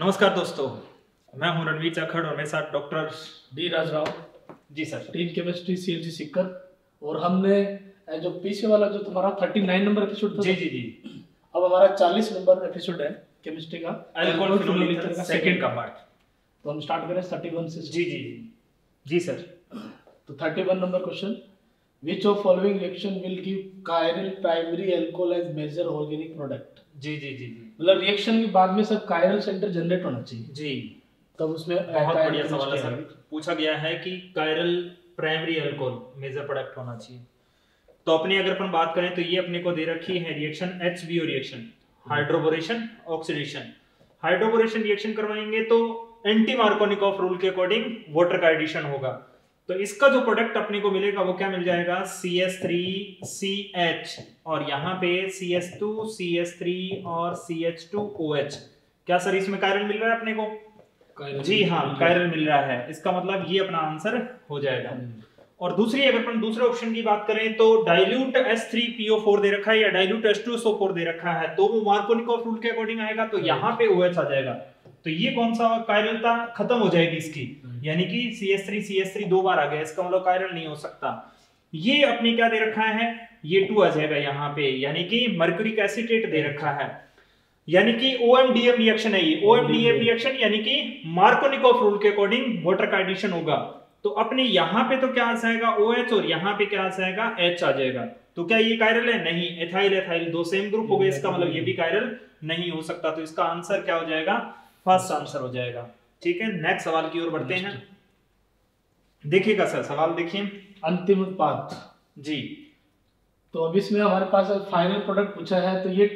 नमस्कार दोस्तों, मैं हूं रणवीर चाखंड और मेरे साथ doctor D Raj Rao ji sir, team chemistry CLC Sikar. और हमने जो पीछे वाला जो तुम्हारा 39 नंबर एपिसोड था जी, अब हमारा 40 नंबर एपिसोड है केमिस्ट्री का अल्कोहल फिनोल का सेकंड का पार्ट। तो हम स्टार्ट करें 31 से। जी जी जी सर। तो 31 number question, which of following reaction will give chiral primary alcohol as major organic product. जी जी जी, मतलब रिएक्शन के बाद में सब कायरल सेंटर जनरेट होना चाहिए जी, तब उसमें बहुत बढ़िया सवाल है सर। पूछा गया है कि chiral primary alcohol major product होना चाहिए। तो अपने अगर अपन बात करें तो ये अपने को दे रखी है reaction HBO reaction, hydroboration oxidation. Hydroboration reaction करवाएंगे तो एंटी मार्कोनिकॉफ रूल के अकॉर्डिंग वाटर का एडिशन होगा, तो इसका जो प्रोडक्ट अपने को मिलेगा वो क्या मिल जाएगा, CH3CH और यहाँ पे CH2CH3 और CH2OH। क्या सर इसमें कायरल मिल रहा है अपने को? जी हाँ, कायरल मिल रहा है। इसका मतलब ये अपना आंसर हो जाएगा। और दूसरी अगर अपन दूसरे ऑप्शन की बात करें तो डाइल्यूट S3PO4 दे रखा है या डाइल्यूट H2SO4 दे रखा है, तो वो मार्कोनिकॉफ रूल के अकॉर्डिंग आएगा, तो यहाँ पे OH आ जाएगा। तो ये कौन सा कायरलता खत्म हो जाएगी इसकी, यानी कि CH3 दो बार आ गया, इसका मतलब कायरल नहीं हो सकता। ये अपने क्या दे रखा है, ये 2 आ जाएगा यहाँ पे, यानी कि मर्क्यूरिक एसिटेट दे रखा है, यानी कि OMDM रिएक्शन है ये। OMDM रिएक्शन यानी कि मार्कोनिकॉफ रूल के अकॉर्डिंग वाटर का एडिशन होगा। तो अपने यहाँ पे तो क्या आ जाएगा OH और यहाँ पे क्या आ जाएगा H आ जाएगा। तो क्या ये कायरल है? नहीं, एथाइल एथाइल दो सेम ग्रुप हो गए, इसका मतलब ये भी कायरल नहीं हो सकता। तो इसका आंसर क्या हो जाएगा, फर्स्ट आंसर हो जाएगा। ठीक है, नेक्स्ट सवाल की ओर बढ़ते हैं। देखिएगा सर सवाल, देखिए अंतिम उत्पाद जी। तो अब इसमें हमारे पास फाइनल प्रोडक्ट पूछा है, तो ये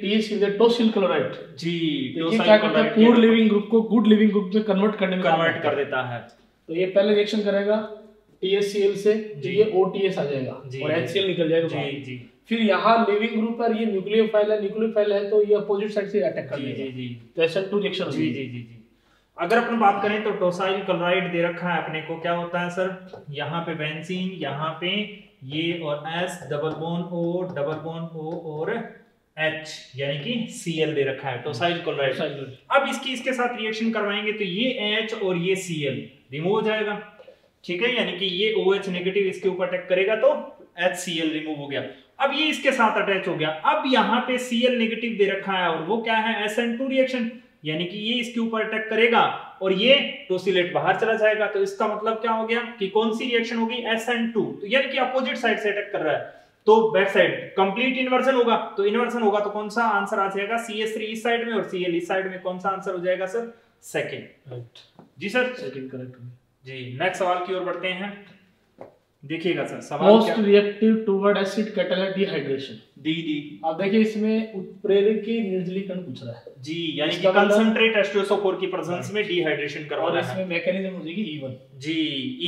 टोसिल क्लोराइड जी, क्या करता है पूर लिविंग ग्रुप को गुड लिविंग ग्रुप में कन्वर्ट कर देता है। तो ये पहले रिएक्शन करेगा TsCl से, तो ये OTS आ जाएगा और HCl निकल जाएगा जी जी। फिर यहाँ लिविंग ग्रुप पर ये न्यूक्लियोफाइल है, तो ये अपोजिट साइड से अटैक कर लेगा जी जी, SN2 रिएक्शन जी जी जी जी। अगर अपन बात करें तो टोसाइल क्लोराइड दे रखा है अपने को, क्या होता है सर, यहाँ पे बेंजीन, यहाँ पे ये और S डबल बॉन्ड O और H यानी कि Cl दे रखा है, टोसाइल क्लोराइड। अब इसकी इसके साथ रिएक्शन करवाएंगे तो ये H और ये Cl रिमूव हो जाएगा, ठीक है, यानी कि ये OH नेगेटिव इसके ऊपर अटैक करेगा तो HCl रिमूव हो गया। अब ये इसके साथ अटैच हो गया, अब यहाँ पे Cl नेगेटिव दे रखा है और वो क्या है SN2 रिएक्शन, यानी कि ये इसके ऊपर अटैक करेगा और ये टोसिलेट बाहर चला जाएगा। तो इसका मतलब क्या हो गया कि कौन सी रिएक्शन होगी, SN2, तो यानी कि अपोजिट साइड से अटैक कर रहा है, तो बैक साइड कंप्लीट इन्वर्सन होगा। तो इन्वर्सन होगा तो कौन सा आंसर आ जाएगा, CH3 इस साइड में और Cl इस साइड में, कौन सा आंसर हो जाएगा सर, सेकंड जी सर, सेकंड करेक्ट जी। नेक्स्ट सवाल की ओर बढ़ते हैं। देखिएगा सर सवाल, most reactive toward acid catalysed dehydration D. अब देखिए इसमें उत्प्रेरक की निर्जलीकरण पूछ रहा है जी, यानी कि कंसंट्रेट H2SO4 की प्रेजेंस में डिहाइड्रेशन करवाना है। और इसमें मैकेनिज्म हो जाएगी E1 जी,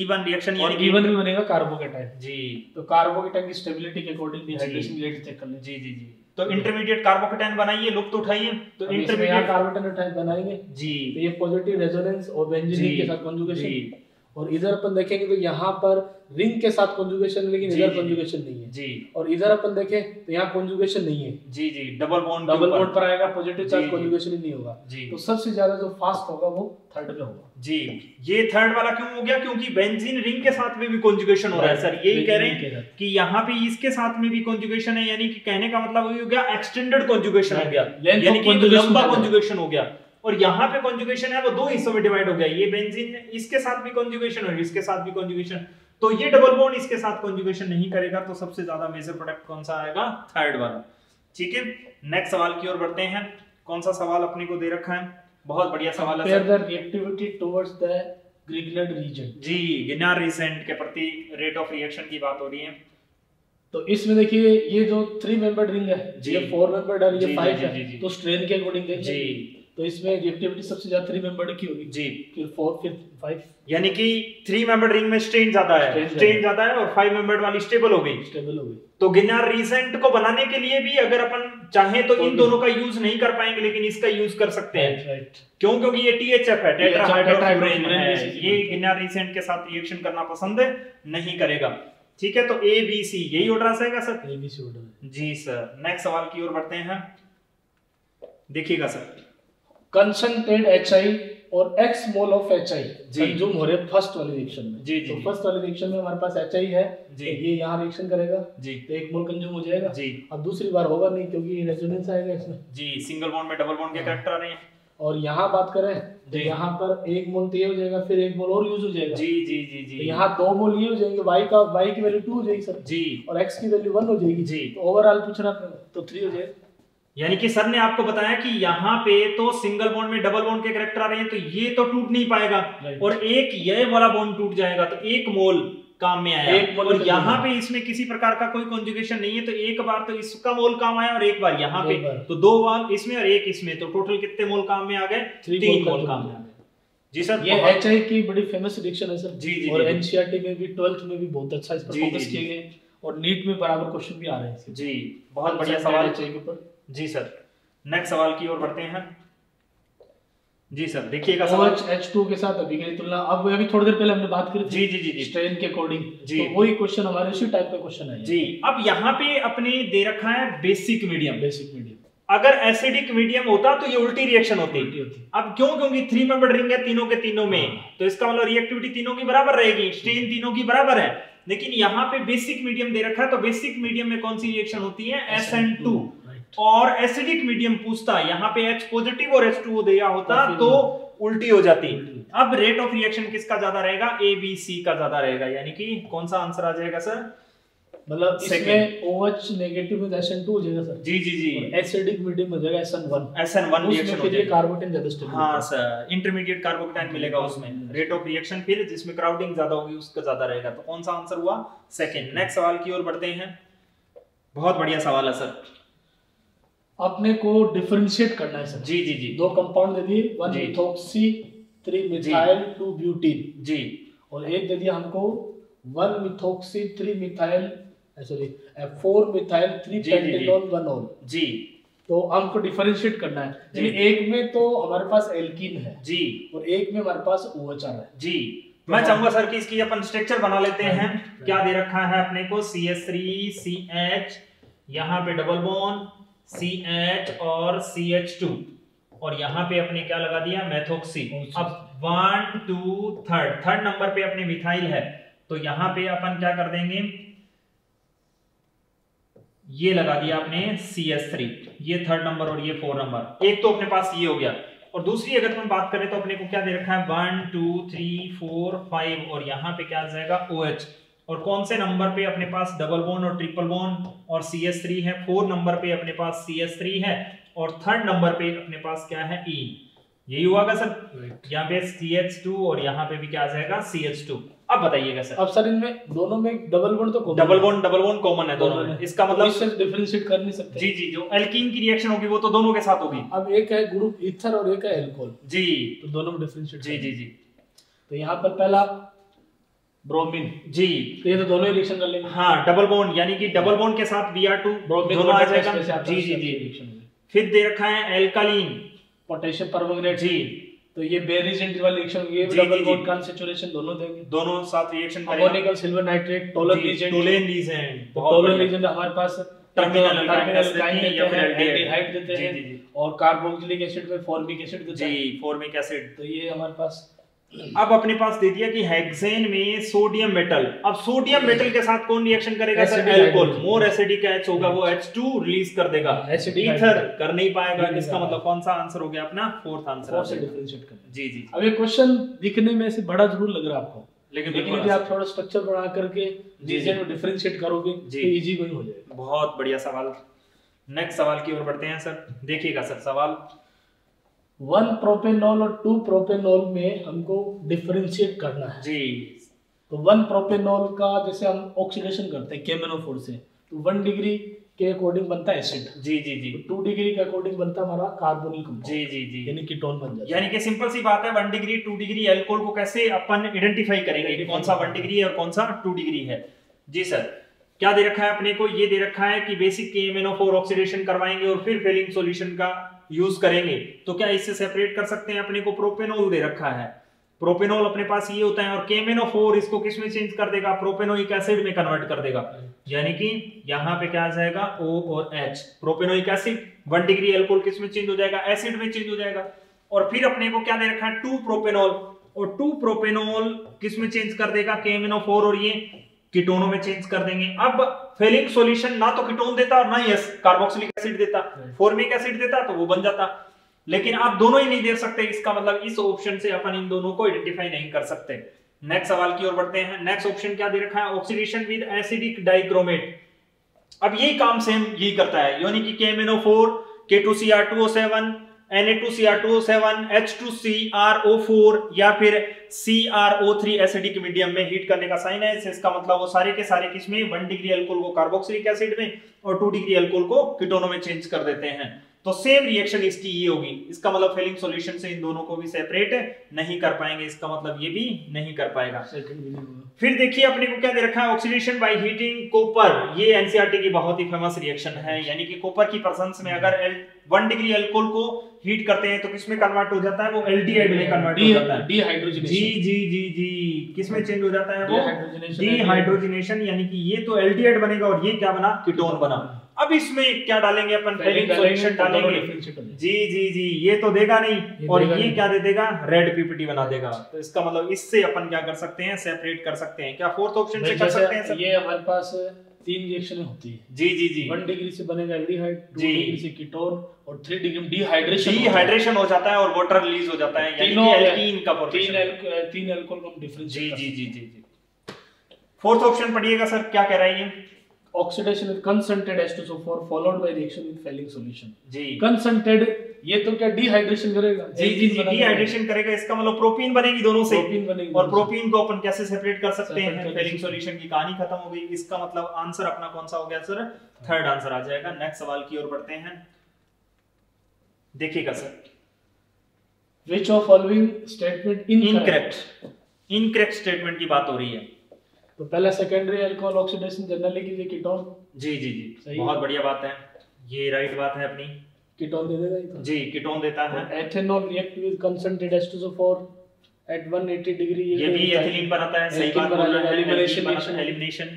E1 रिएक्शन यानी कि E1 में बनेगा कार्बोकैटायन जी। तो कार्बोकैटायन की स्टेबिलिटी के अकॉर्डिंग डिहाइड्रेशन रेट चेक कर लें जी जी जी। तो इंटरमीडिएट कार्बोकैटायन बनाइए, लुप्त उठाइए, तो इंटरमीडिएट कार्बोकैटायन बनाएंगे जी। तो ये पॉजिटिव रेजोनेंस और बेंजीन के साथ कंजुगेशन, और इधर अपन देखेंगे तो यहाँ पर रिंग के साथ कॉन्जुगेशन, लेकिन इधर कॉन्जुगेशन नहीं है जी। और इधर अपन देखें तो यहाँ कॉन्जुगेशन नहीं है जी जी, डबल बॉन्ड पर आएगा, पॉजिटिव चार्ज कॉन्जुगेशन ही नहीं होगा जी। तो सबसे ज्यादा जो फास्ट होगा वो थर्ड में होगा जी। ये थर्ड वाला क्यों हो गया, क्योंकि बेंजीन रिंग के साथ में भी कॉन्जुगेशन हो रहा है सर, यही कह रहे हैं कि यहाँ पे इसके साथ में भी कॉन्जुगेशन है, यानी कि कहने का मतलब हो गया एक्सटेंडेड कॉन्जुगेशन हो गया, यानी कि लंबा कॉन्जुगेशन हो गया। और यहाँ पे कॉन्जुगेशन है वो दो हिस्सों में डिवाइड हो गया, ये बेंजीन इसके साथ भी कॉन्जुगेशन और इसके साथ भी कॉन्जुगेशन, तो ये डबल बॉन्ड इसके साथ कॉन्जुगेशन नहीं करेगा। तो सबसे ज्यादा मेजर प्रोडक्ट कौन सा आएगा, थर्ड वाला। ठीक है, नेक्स्ट सवाल की ओर बढ़ते हैं। कौन सा सवाल अपने को दे रखा है, बहुत बढ़िया सवाल है sir. Reactivity towards the Grignard reagent जी, ग्रिग्नार्ड रीजन के प्रति रेट ऑफ रिएक्शन की बात हो रही है। तो इसमें देखिए ये जो 3 मेंबर्ड रिंग है, ये 4 मेंबर्ड और ये 5 है, तो स्ट्रेन के अकॉर्डिंग देखिए जी। तो इसमें रिएक्टिविटी सबसे ज्यादा 3 मेंबर्ड की होगी जी, फिर 4 फिर 5, यानी कि 3 मेंबर्ड रिंग में स्ट्रेन ज्यादा है, स्ट्रेन ज्यादा है और 5 मेंबर्ड वाली स्टेबल हो गई। तो गिनार रीसेंट को बनाने के लिए भी अगर अपन चाहे तो इन दोनों का यूज नहीं कर पाएंगे, लेकिन इसका यूज कर सकते हैं, क्यों, क्योंकि ये THF है, टेट्राहाइड्रोफ्यूरेन है, ये गिनार रीसेंट के साथ रिएक्शन करना पसंद नहीं करेगा। ठीक है, तो ABC यही ऑर्डर आ जाएगा सर, ABC ऑर्डर जी सर। नेक्स्ट सवाल की ओर बढ़ते हैं। देखिएगा सर, कंसंट्रेटेड HI और x mole of HI consume हो रहे फर्स्ट वाली रिएक्शन में। जी, तो फर्स्ट वाली रिएक्शन में हमारे पास HI है, तो ये यहाँ रिएक्शन करेगा, तो एक मोल कंज्यूम हो जाएगा। अब दूसरी बार होगा नहीं क्योंकि रेजोनेंस आएगा इसमें। सिंगल बॉन्ड में डबल बॉन्ड के करैक्टर आ रहे हैं। और यहाँ बात करें तो यहाँ पर एक मोल तो ये हो जाएगा, फिर एक मोल और यूज हो जाएगा। जी जी जी जी। तो यहाँ दो मोल ये हो जाएंगे, y की वैल्यू 2 हो जाएगी सर। जी। और x की वैल्यू 1 हो जाएगी। जी। तो ओवरऑल पूछना तो 3 हो जाएगा। यानी कि सर ने आपको बताया कि यहाँ पे तो सिंगल बॉन्ड में डबल बॉन्ड के करैक्टर आ रहे हैं, तो ये तो टूट नहीं पाएगा और एक ये वाला बॉन्ड टूट जाएगा, तो एक मोल काम में आया। और यहाँ पे इसमें किसी प्रकार का कोई कॉन्जुगेशन नहीं है, तो एक बार तो इसका मोल काम आया और एक बार यहाँ पे, तो दो बार इसमें और एक इसमें, तो टोटल कितने मोल काम में आ गए? 3 मोल काम में आ गए। जी सर, ये HI की बड़ी फेमस रिएक्शन है सर। जी जी। और एनसीईआरटी में भी 12th में भी बहुत अच्छा इस पर फोकस किए गए और नीट में बराबर क्वेश्चन भी आ रहे हैं। जी, बहुत बढ़िया सवाल है के ऊपर। जी सर, नेक्स्ट सवाल की ओर बढ़ते हैं। जी सर, देखिएगा सवाल H2 के साथ अभी की तुलना। अब अभी थोड़ी देर पहले हमने बात करी थी जी जी जी स्ट्रेन के अकॉर्डिंग, तो वही क्वेश्चन हमारे इसी टाइप का क्वेश्चन है। जी, अब यहाँ पे अपने दे रखा है बेसिक मीडियम। बेसिक मीडियम अगर एसिडिक मीडियम होता तो ये उल्टी रिएक्शन होती। अब क्यों? क्योंकि 3 मेंबर्ड रिंग है तीनों के तीनों में, तो इसका मतलब रिएक्टिविटी तीनों की बराबर रहेगी, स्ट्रेन तीनों की बराबर है। लेकिन यहाँ पे बेसिक मीडियम दे रखा है, तो बेसिक मीडियम में कौन सी रिएक्शन होती है? SN2। और एसिडिक मीडियम पूछता, यहाँ पे H पॉजिटिव और H2O दिया होता तो उल्टी हो जाती। अब रेट ऑफ रिएक्शन किसका ज्यादा रहेगा? ABC का ज्यादा रहेगा। यानी कि कौन सा आंसर आ जाएगा सर? मतलब इसमें OH नेगेटिव में SN2 हो जाएगा सर। जी जी जी। एसिडिक मीडियम हो जाएगा SN1। SN1 रिएक्शन हो जाएगा, कार्बोकेटाइन ज्यादा स्टेबल। हां सर, इंटरमीडिएट कार्बोकेटाइन मिलेगा उसमें। रेट ऑफ रिएक्शन फिर जिसमें क्राउडिंग ज्यादा होगी उसका ज्यादा रहेगा। तो कौन सा आंसर हुआ? सेकंड। नेक्स्ट सवाल की ओर बढ़ते हैं। बहुत बढ़िया सवाल है सर, अपने को डिफरेंशिएट करना है सर। जी जी जी। दो कंपाउंड दे दिए, 1 मिथोक्सी 3 मिथाइल 2 ब्यूटीन। जी। और एक दे दिया हमको 1 methoxy 3 methyl sorry 4 methyl 3 pentanol 1 ol. जी। तो हमको डिफरेंशिएट करना है, यानी एक में तो हमारे पास एल्कीन है। जी। और एक में हमारे पास OH है। जी। मैं चाहूंगा सर कि इसकी अपन स्ट्रक्चर बना लेते हैं। क्या दे रखा है अपने को? CH3 CH, यहाँ पे डबल बॉन्ड CH और CH2, और यहाँ पे अपने क्या लगा दिया? मेथोक्सी। अब 1, 2, 3rd नंबर पे अपने मिथाइल है, तो यहाँ पे अपन क्या कर देंगे? ये लगा दिया अपने CH3, ये 3rd नंबर और ये 4 नंबर। एक तो अपने पास ये हो गया, और दूसरी अगर हम बात करें तो अपने को क्या दे रखा है? 1, 2, 3, 4, 5 और यहाँ पे क्या आ जाएगा? OH। और कौन से नंबर पे अपने पास डबल बॉन्ड और ट्रिपल बॉन्ड और CH3 है, 4 नंबर पे अपने पास CH3 है, और 3rd नंबर पे अपने पास क्या है? E। यही हुआ सर, यहाँ पे CH2 और यहाँ पे भी क्या आ जाएगा? CH2। अब बताइएगा सर, अब सर इनमें दोनों में डबल बॉन्ड कॉमन है दोनों में, इसका मतलब इससे डिफरेंशिएट कर नहीं सकते। जी जी। जो एल्कीन की रिएक्शन होगी वो तो दोनों के साथ होगी। अब एक है ग्रुप ईथर और एक है अल्कोहल। जी, तो दोनों में डिफरेंशिएट। जी जी जी। तो यहाँ पर पहला ब्रोमीन। जी, तो ये तो दोनों ही रिएक्शन कर लेंगे। हाँ, डबल बॉन्ड, यानी कि डबल बॉन्ड के साथ Br2 दोनों आ जाएगा। जी जी जी। फिर दे रखा है एल्कालीन पोटेशियम परमंगनेट। जी, तो ये बेरिजेंट वाली रिएक्शन, ये डबल बॉन्ड कॉन्सैचुरेशन दोनों देंगे, दोनों साथ रिएक्शन करेंगे। Ammoniacal silver nitrate, Tollens reagent हमारे पास टर्मिनल एल्काइन या फिर एल्डिहाइड देते हैं, और कार्बोक्सिलिक एसिड में फॉर्मिक एसिड देते हैं। जी, फॉर्मिक एसिड। तो ये हमारे पास अब अपने पास दे दिया कि हेक्सेन में सोडियम मेटल। अब सोडियम मेटल के साथ कौन रिएक्शन करेगा sir? Alcohol. More acidic H होगा वो H2 रिलीज कर देगा, ईथर कर नहीं पाएगा। इसका मतलब कौन सा आंसर हो गया अपना? Fourth answer. डिफरेंशिएट करना। जी जी। अब ये क्वेश्चन दिखने में से बड़ा जरूर लग रहा है आपको, लेकिन यदि आप थोड़ा स्ट्रक्चर बना करके रीजन में डिफरेंशिएट करोगे तो इजी हो जाएगा। बहुत बढ़िया सवाल। नेक्स्ट सवाल की ओर बढ़ते हैं सर, देखिएगा सर सवाल। 1 प्रोपेनॉल और 2 प्रोपेनॉल में हमको डिफरेंशिएट करना है। जी, तो 1 प्रोपेनॉल का जैसे हम ऑक्सीडेशन करते हैं KMnO4 से, तो 1 डिग्री के अकॉर्डिंग बनता है एसिड। जी जी जी। 2 डिग्री के अकॉर्डिंग बनता हमारा कार्बोनिल कंपाउंड। जी जी जी। यानी कीटोन बन जाता है। यानी कि सिंपल सी बात है, 1 डिग्री 2 डिग्री अल्कोहल को कैसे अपन आइडेंटिफाई करेंगे कौन सा 1 डिग्री है और कौन सा 2 डिग्री है। जी सर, क्या दे रखा है अपने को? ये दे रखा है कि बेसिक KMnO4 ऑक्सीडेशन करवाएंगे और फिर फेलिंग सॉल्यूशन का यूज करेंगे। तो क्या इससे सेपरेट कर सकते हैं? अपने को प्रोपेनॉल दे रखा है, प्रोपेनॉल अपने पास ये होता है, और KMnO4 इसको किसमें चेंज कर देगा? प्रोपेनोइक एसिड में कन्वर्ट कर देगा। यानी कि यहाँ पे क्या आ जाएगा? O और H। Propanoic acid 1 degree alcohol किसमें चेंज हो जाएगा? एसिड में चेंज हो जाएगा। और फिर अपने को क्या दे रखा है 2 प्रोपेनॉल, और 2 प्रोपेनॉल किस में चेंज कर देगा KMnO4 और ये कीटोनों में चेंज कर देंगे। अब फेलिंग सॉल्यूशन ना तो कीटोन देता और ना ही कार्बोक्सिलिक एसिड देता, फॉर्मिक एसिड देता तो वो बन जाता, लेकिन आप दोनों ही नहीं दे सकते। इसका मतलब इस ऑप्शन से अपन इन दोनों को आइडेंटिफाई नहीं कर सकते। नेक्स्ट सवाल की ओर बढ़ते हैं। नेक्स्ट ऑप्शन क्या दे रखा है ऑक्सीडेशन विद एसिडिक डाइक्रोमेट। अब यही काम सेम यही करता है, यानी कि KMnO4 K2Cr2O7 Na2Cr2O7 H2Cr4 या फिर CrO3 एसिडिक मीडियम में हीट करने का साइन है। इसका मतलब वो सारे के सारे किसमें 1 डिग्री अल्कोहल को कार्बोक्सिलिक एसिड में और 2 डिग्री अल्कोहल को कीटोनों में चेंज कर देते हैं। तो सेम रिएक्शन इसकी ये होगी। इसका मतलब फेलिंग सॉल्यूशन से इन दोनों को भी सेपरेट नहीं कर पाएंगे, इसका मतलब ये भी नहीं कर पाएगा। फिर देखिए अपने को क्या दे रखा है ऑक्सीडेशन बाय हीटिंग कॉपर। ये एनसीईआरटी की बहुत ही फेमस रिएक्शन है, यानी कि कॉपर की प्रेजेंस में अगर 1 डिग्री अल्कोहल को हीट करते हैं तो किसमें कन्वर्ट हो जाता है वो एल्डिहाइड में कन्वर्ट हो जाता है, डीहाइड्रोजनेशन। जी जी जी जी, किसमें चेंज हो जाता है वो डीहाइड्रोजनेशन, यानी कि ये तो एल्डिहाइड बनेगा और ये क्या बना कीटोन बना। अब इसमें क्या डालेंगे अपन फेलिंग सॉल्यूशन डालेंगे। जी जी जी, ये तो देगा नहीं और ये क्या दे देगा रेड पीपीटी बना देगा। तो इसका मतलब इससे अपन क्या कर सकते हैं सेपरेट कर सकते हैं। क्या फोर्थ ऑप्शन से कर सकते हैं? ये हमारे पास 3 रिएक्शन होती है। जी जी जी, 1 डिग्री से बनेगा एल्डिहाइड, 2 डिग्री से कीटोन और 3 डिग्री में डिहाइड्रेशन हो जाता है और वाटर रिलीज हो जाता है, यानी कि एल्कीन का फॉर्मेशन, 3 अल्कोहल का डिफरेंस। जी जी जी जी, फोर्थ ऑप्शन पढ़िएगा सर क्या कह रहा है ये oxidation with concentrated H2SO4 followed by reaction with Fehling solution. जी कंसंट्रेटेड ये तो क्या डिहाइड्रेशन करेगा। जी जी जी, डिहाइड्रेशन करेगा। इसका मतलब प्रोपीन बनेगी दोनों से, प्रोपीन बनेगी और प्रोपीन को अपन कैसे सेपरेट कर सकते हैं। फेलिंग सॉल्यूशन की कहानी खत्म हो गई। इसका मतलब आंसर अपना कौन सा हो गया सर? थर्ड आंसर आ जाएगा। नेक्स्ट सवाल की ओर बढ़ते हैं। देखिएगा sir which of following statement incorrect. Incorrect statement की बात हो रही है तो पहला सेकेंडरी अल्कोहल ऑक्सीडेशन जनरली की कीटोन। जी जी जी, बहुत बढ़िया बात है, ये राइट बात है अपनी, कीटोन दे देगा ये। जी कीटोन देता है। Ethanol react with concentrated H2SO4 at 180 degree ये भी एथिलीन बनाता है। सही बात बोल रहे हैं, एलिमिनेशन एलिमिनेशन।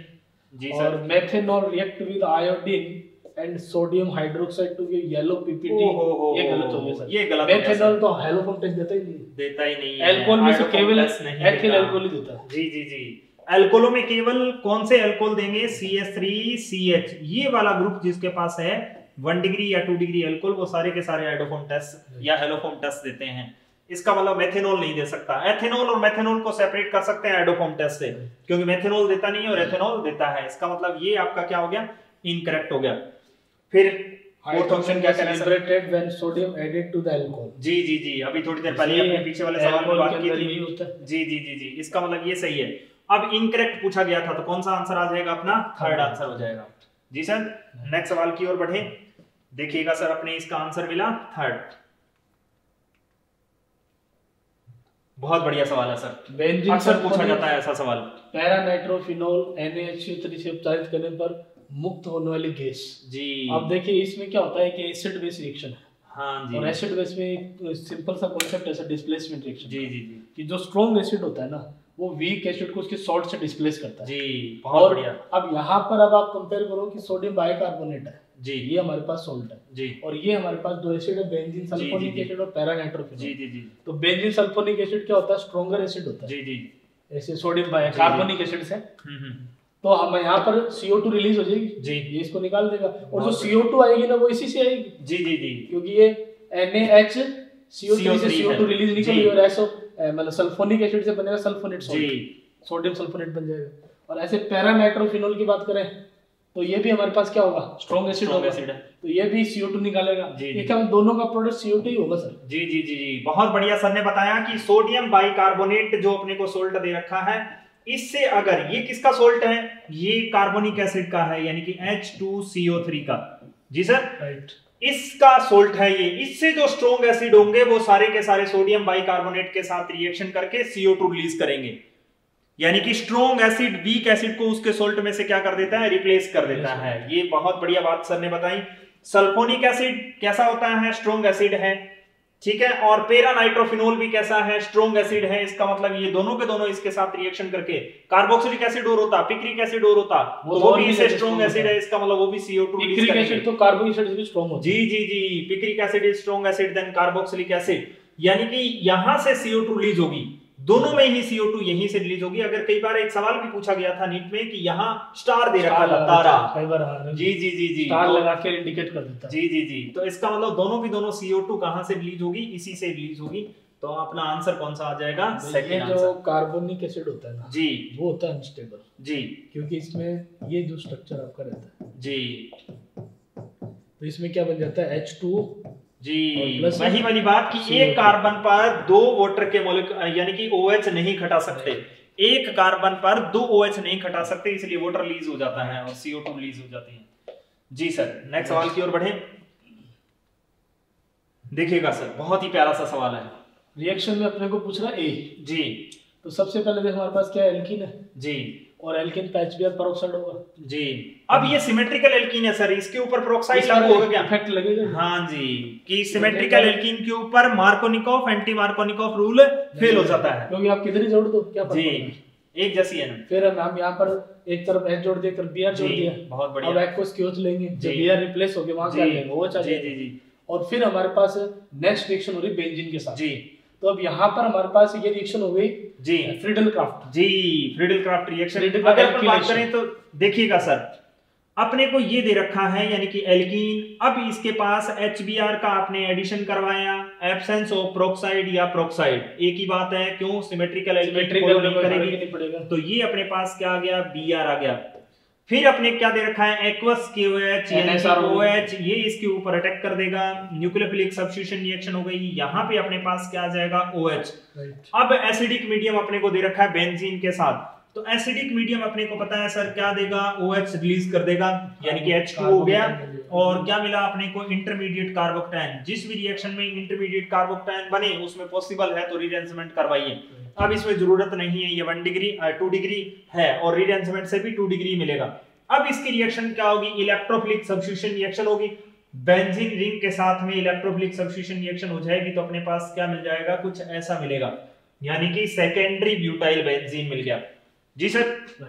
जी सर, और methanol react with iodine and sodium hydroxide to give yellow PPT. ये गलत हो गया सर, ये गलत है। मेथेनॉल तो हैलोफॉर्म टेस्ट देता ही नहीं, अल्कोहल में तो केवल एथिल अल्कोहल ही देता है। जी जी जी, अल्कोहलों में केवल कौन से अल्कोहल देंगे CH3CH ये वाला ग्रुप जिसके पास है 1 डिग्री या 2 डिग्री अल्कोहल, वो सारे के सारे आयोडोफॉर्म टेस्ट या हेलोफॉर्म टेस्ट देते हैं। इसका मतलब मेथेनॉल नहीं दे सकता। एथेनॉल और मेथेनॉल को सेपरेट कर सकते हैं आयोडोफॉर्म टेस्ट से, क्योंकि मेथेनॉल देता नहीं है और एथेनॉल देता है। इसका मतलब ये आपका क्या हो गया इनकरेक्ट हो गया। फिर फोर्थ ऑप्शन क्या करें sir? Separated when sodium added to the alcohol. जी जी जी, अभी थोड़ी देर पहले अपने पीछे वाले सवाल में बात की थी। जी जी जी जी, इसका मतलब ये सही है। अब इनकरेक्ट पूछा गया था तो कौन सा आंसर आ जाएगा अपना? थर्ड आंसर हो जाएगा। जी सर, नेक्स्ट सवाल की ओर बढ़े। देखिएगा सर अपने इसका आंसर मिला थर्ड। बहुत बढ़िया सवाल है सर, अक्सर पूछा जाता है ऐसा सवाल। पैरा नाइट्रोफिनोल NaHCO3 से उपचारित करने पर मुक्त होने वाली गैस। जी अब देखिए इसमें क्या होता है कि एसिड बेस रिएक्शन है। हाँ जी, और एसिड बेस में सिंपल सा कॉन्सेप्ट है सर डिस्प्लेसमेंट रिएक्शन। जी जी जी, कि जो स्ट्रॉन्ग एसिड होता है ना वो वीक एसिड को उसके शॉर्ट से डिस्प्लेस करता है। जी बहुत बढ़िया। अब यहाँ पर अब आप कंपेयर करो कि सोडियम बाइकार्बोनेट है। जी ये हमारे पास सॉल्ट है। जी और ये हमारे पास दो एसिड है बेंजीन सल्फोनिक एसिड और पैरा नाइट्रोफिनोल। जी जी जी, तो बेंजीन सल्फोनिक एसिड क्या होता है स्ट्रॉन्गर एसिड होता है। जी जी, ऐसे सोडियम बाइकार्बोनिक एसिड से तो हम यहाँ पर CO2 रिलीज हो जाएगी। जी ये इसको निकाल देगा और जो CO2 आएगी ना वो इसी से आएगी। जी जी जी, क्योंकि ये NaHCO3 से CO2 रिलीज निकली और ऐसा मतलब सल्फोनिक एसिड से बनेगा सल्फोनेट सॉल्ट, सोडियम सल्फोनेट बन जाएगा। और ऐसे पैरा नाइट्रोफिनोल की बात करें तो ये भी हमारे पास क्या होगा स्ट्रॉन्ग एसिड होगा, तो ये भी CO2 निकालेगा। देखिए हम दोनों का प्रोडक्ट CO2 ही होगा सर। जी जी जी जी, बहुत बढ़िया सर ने बताया कि सोडियम बाइकार्बोनेट जो अपने को सोल्ट दे रखा है इससे अगर ये किसका सोल्ट है ये कार्बोनिक एसिड का है, यानी कि H2CO3 का। जी सर राइट, इसका सोल्ट है ये, इससे जो स्ट्रॉन्ग एसिड होंगे वो सारे के सारे सोडियम बाइकार्बोनेट के साथ रिएक्शन करके CO2 रिलीज करेंगे, यानी कि स्ट्रॉन्ग एसिड वीक एसिड को उसके सोल्ट में से क्या कर देता है रिप्लेस कर देता है। ये बहुत बढ़िया बात सर ने बताई। सल्फोनिक एसिड कैसा होता है स्ट्रॉन्ग एसिड है, ठीक है, और पैरा नाइट्रोफिनोल भी कैसा है स्ट्रॉन्ग एसिड है। इसका मतलब ये दोनों के दोनों इसके साथ रिएक्शन करके कार्बोक्सिलिक एसिड और होता, पिक्रिक एसिड और होता, तो वो भी इससे स्ट्रॉन्ग एसिड है। इसका मतलब वो भी CO2 रिलीज करेगा। पिक्रिक एसिड तो कार्बोक्सिलिक एसिड भी स्ट्रॉन्ग होता है। जी जी जी, picric acid is strong acid than carboxylic acid. यानी कि यहां से CO2 रिलीज होगी, दोनों में ही CO2 यहीं से रिलीज होगी। अगर कई बार एक सवाल भी पूछा गया था नीट में कि यहाँ स्टार दे रखा था, तारा जी जी जी जी स्टार लगा के इंडिकेट कर देता है। जी जी जी, तो इसका मतलब दोनों की दोनों CO2 कहाँ से रिलीज होगी, इसी से रिलीज होगी। तो अपना आंसर कौन सा आ जाएगा? सेकंड, जो कार्बोनिक एसिड होता है ना जी, वो होता है अनस्टेबल जी, क्योंकि इसमें ये जो स्ट्रक्चर आपका रहता है जी, तो इसमें क्या बन जाता है H2 जी। वही वाली बात कि एक कार्बन पर दो वाटर के मॉलिक्यूल यानी कि OH नहीं घटा सकते, एक कार्बन पर दो OH नहीं घटा सकते, इसलिए वाटर रिलीज हो जाता है और CO2 रिलीज हो जाती है। जी सर, नेक्स्ट सवाल की ओर बढ़े। देखिएगा सर, बहुत ही प्यारा सा सवाल है, रिएक्शन में अपने को पूछना A जी। तो सबसे पहले देखो हमारे पास क्या एल्कीन है जी, और एल्कीन का HBr पेरोक्साइड होगा जी। अब ये सिमेट्रिकल एल्कीन है सर, इसके ऊपर पेरोक्साइड लागू होगा क्या? इफेक्ट लगेगा। हाँ जी, कि सिमेट्रिकल एल्कीन के ऊपर Markovnikov anti Markovnikov rule fail हो जाता है, क्योंकि आप कितनी जोड़ दो क्या जी, एक जैसी है ना। फिर हम यहाँ पर एक तरफ H जोड़ दिया, तरफ Br जोड़ दिया, बहुत बढ़िया। अब H को KOH लेंगे, जब Br रिप्लेस हो गया वहां क्या लेंगे OH जी। और फिर हमारे पास नेक्स्ट रिएक्शन हो रही बेंजीन के साथ जी। तो अब यहाँ पर हमारे पास ये रिएक्शन हो गई जी फ्रीडलक्राफ्ट जी, फ्रीडलक्राफ्ट रिएक्शन। अगर हम बात करें तो देखिएगा सर, अपने को ये दे रखा है यानी कि एल्कीन, अब इसके पास HBr का आपने एडिशन करवाया, एब्सेंस ऑफ प्रोक्साइड या प्रोक्साइड एक ही बात है, क्यों सिमेट्रिकल एल्कीन पड़ेगा। तो ये अपने पास क्या आ गया, Br आ गया। फिर अपने क्या दे रखा है एक्वस KOH NaOH, ये इसके ऊपर अटैक कर देगा, न्यूक्लियोफिलिक सब्स्टिट्यूशन रिएक्शन हो गई। यहाँ पे अपने पास क्या आ जाएगा OH। अब एसिडिक मीडियम अपने को दे रखा है बेंजीन के साथ, तो एसिडिक मीडियम अपने को पता है सर क्या देगा, OH रिलीज कर देगा यानी कि H2 हो गया। और क्या मिला अपने को इंटरमीडिएट कार्बोकटाइन, जिस भी रिएक्शन में इंटरमीडिएट कार्बोकटाइन बने उसमें पॉसिबल है तो रीडेंसमेंट करवाइए। अब इसमें जरूरत नहीं है, ये 1 डिग्री 2 डिग्री है और रीडेंसमेंट से भी 2 डिग्री मिलेगा। अब इसकी रिएक्शन क्या होगी, इलेक्ट्रोफिलिक सब्स्टिट्यूशन रिएक्शन होगी, बेंजीन रिंग के साथ में इलेक्ट्रोफिलिक सब्स्टिट्यूशन रिएक्शन हो जाएगी। तो अपने पास क्या मिल जाएगा, कुछ ऐसा मिलेगा यानी कि सेकेंडरी ब्यूटाइल बेंजीन मिल गया जी सर,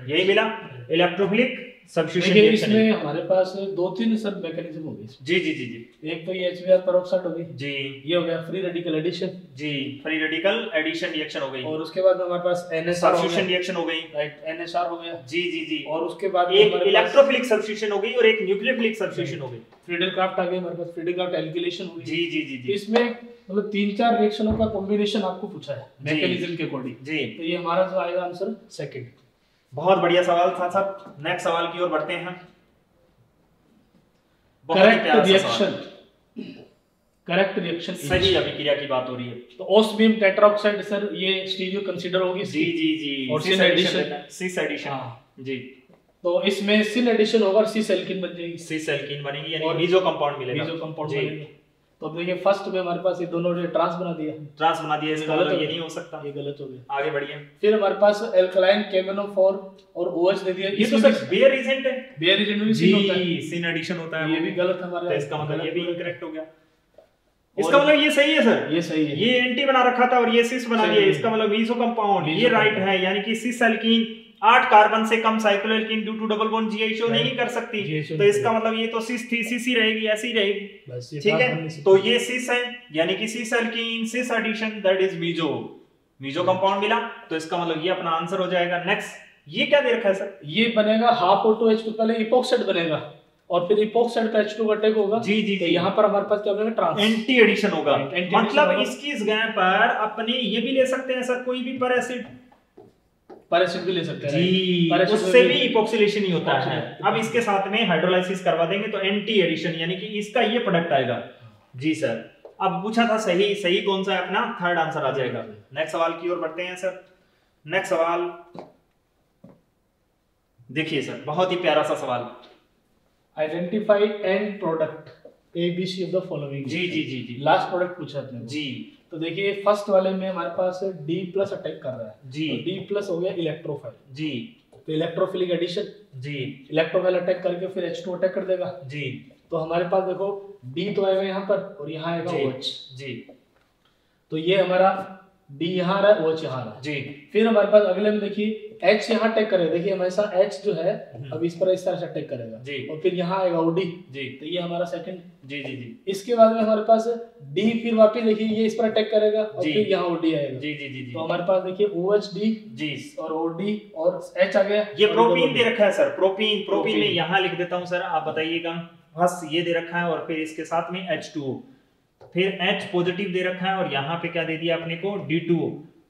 यही मिला इलेक्ट्रोफिलिक सब्स्टिट्यूशन रिएक्शन। इसमें हमारे पास दो तीन सब मैकेनिज्म हो गए जी जी जी जी। एक तो ये HBr पेरोक्साइड हो गई जी, ये हो गया फ्री रेडिकल एडिशन जी, फ्री रेडिकल एडिशन रिएक्शन हो गई। और उसके बाद हमारे पास NSR सब्स्टिट्यूशन रिएक्शन हो गई, राइट NSR हो गया जी जी जी। और उसके बाद एक इलेक्ट्रोफिलिक सब्स्टिट्यूशन हो गई और एक न्यूक्लियोफिलिक सब्स्टिट्यूशन हो गई, फ्रीडलक्राफ्ट आ गया हमारे पास, फ्रीडलक्राफ्ट एल्किलेशन हो गई जी जी जी। इसमें मतलब 3-4 रिएक्शनों का कॉम्बिनेशन आपको पूछा है मैकेनिज्म के अकॉर्डिंग जी, तो ये हमारा जो आएगा आंसर सेकंड। बहुत बढ़िया सवाल था साहब, नेक्स्ट सवाल की ओर बढ़ते हैं। करेक्ट रिएक्शन, करेक्ट रिएक्शन सही अभिक्रिया की बात हो रही है। तो ऑस्मियम टेट्राऑक्साइड सर ये स्टीरियो कंसीडर होगी जी जी जी, और सिस एडिशन, सिस एडिशन जी। तो इसमें सिन एडिशन होगा और सिस एल्किन बन जाएगी, सिस एल्किन बनेगी यानी बेंजो कंपाउंड मिलेगा, बेंजो कंपाउंड मिलेगा। तो अब देखिए फर्स्ट में हमारे पास ये दोनों ट्रांस बना दिया, ट्रांस बना दिया, इसका मतलब ये नहीं हो सकता, ये गलत हो गया। आगे बढ़िए, फिर हमारे पास एल्कलाइन KMnO4 और OH दे दिया, ये तो सर बेयर एजेंट है, बेयर एजेंट में सिन होता है, सिन एडिशन होता है, ये भी गलत हमारा, इसका मतलब ये भी इनकरेक्ट हो गया। इसका मतलब ये सही है सर, ये सही है, ये एंटी बना रखा था और ये सिस बना दिया, इसका मतलब बेंजो कंपाउंड ये राइट है यानी कि सिस एल्कीन 8 कार्बन से कम cycloalkene due to double bond GI show नहीं कर सकती, तो इसका मतलब ये तो सिस थी, सिस ही रहेगी, ऐसी रहेगी ठीक है। तो ये सिस है यानी कि cis alkene, cis addition that is meso, meso compound मिला, तो इसका मतलब ये अपना आंसर हो जाएगा। नेक्स्ट ये क्या दे रखा है सर, ये बनेगा हाफ ऑटो H2, पहले इपॉक्साइड बनेगा और फिर इपॉक्साइड का H2 अटैक होगा जी जी। तो यहाँ पर हमारे पास क्या बनेगा, ट्रांस एंटी एडिशन होगा, मतलब इसकी जगह पर अपने ये भी ले सकते हैं सर, कोई भी पैरासिड भी ले सकते हैं जी, उससे भी इपॉक्सिलेशन ही होता है। अब इसके साथ में हाइड्रोलाइसिस करवा देंगे तो एंटी एडिशन यानी कि इसका ये प्रोडक्ट आएगा जी सर। अब पूछा था सही, सही कौन सा है, अपना थर्ड आंसर आ जाएगा। नेक्स्ट सवाल की ओर बढ़ते हैं सर। नेक्स्ट सवाल देखिए सर, बहुत ही प्यारा सा सवाल, identify and product ABC of the following जी जी जी जी। लास्ट प्रोडक्ट पूछा था जी, तो देखिए फर्स्ट वाले में हमारे पास D+ अटैक कर रहा है जी, तो D+ हो गया इलेक्ट्रोफाइल जी, तो इलेक्ट्रोफिलिक एडिशन जी, इलेक्ट्रोफाइल अटैक करके फिर H2 अटैक कर देगा जी। तो हमारे पास देखो D तो आएगा यहाँ पर और यहाँ आएगा OH जी, तो ये हमारा D यहाँ रहा है, OH यहाँ रहा है जी। फिर हमारे पास अगले में देखिए H यहाँ टेक करेगा, देखिए हमेशा H जो है अब इस पर इस तरह से टेक करेगा जी। और फिर यहाँ आएगा OD जी, तो ये हमारा सेकंड जी जी जी। इसके बाद में हमारे पास D, फिर वापस देखिए ये इस पर टेक करेगा और फिर यहाँ OD आएगा जी जी जी। तो हमारे पास देखिए OH D जी और OD और H आ गया। ये प्रोपीन दे रखा है सर, प्रोपीन, प्रोपीन में यहाँ लिख देता हूँ सर, आप बताइएगा। बस ये दे रखा है और फिर इसके साथ में H2O, फिर H पॉजिटिव दे रखा है और यहाँ पे क्या दे दिया अपने को D2O,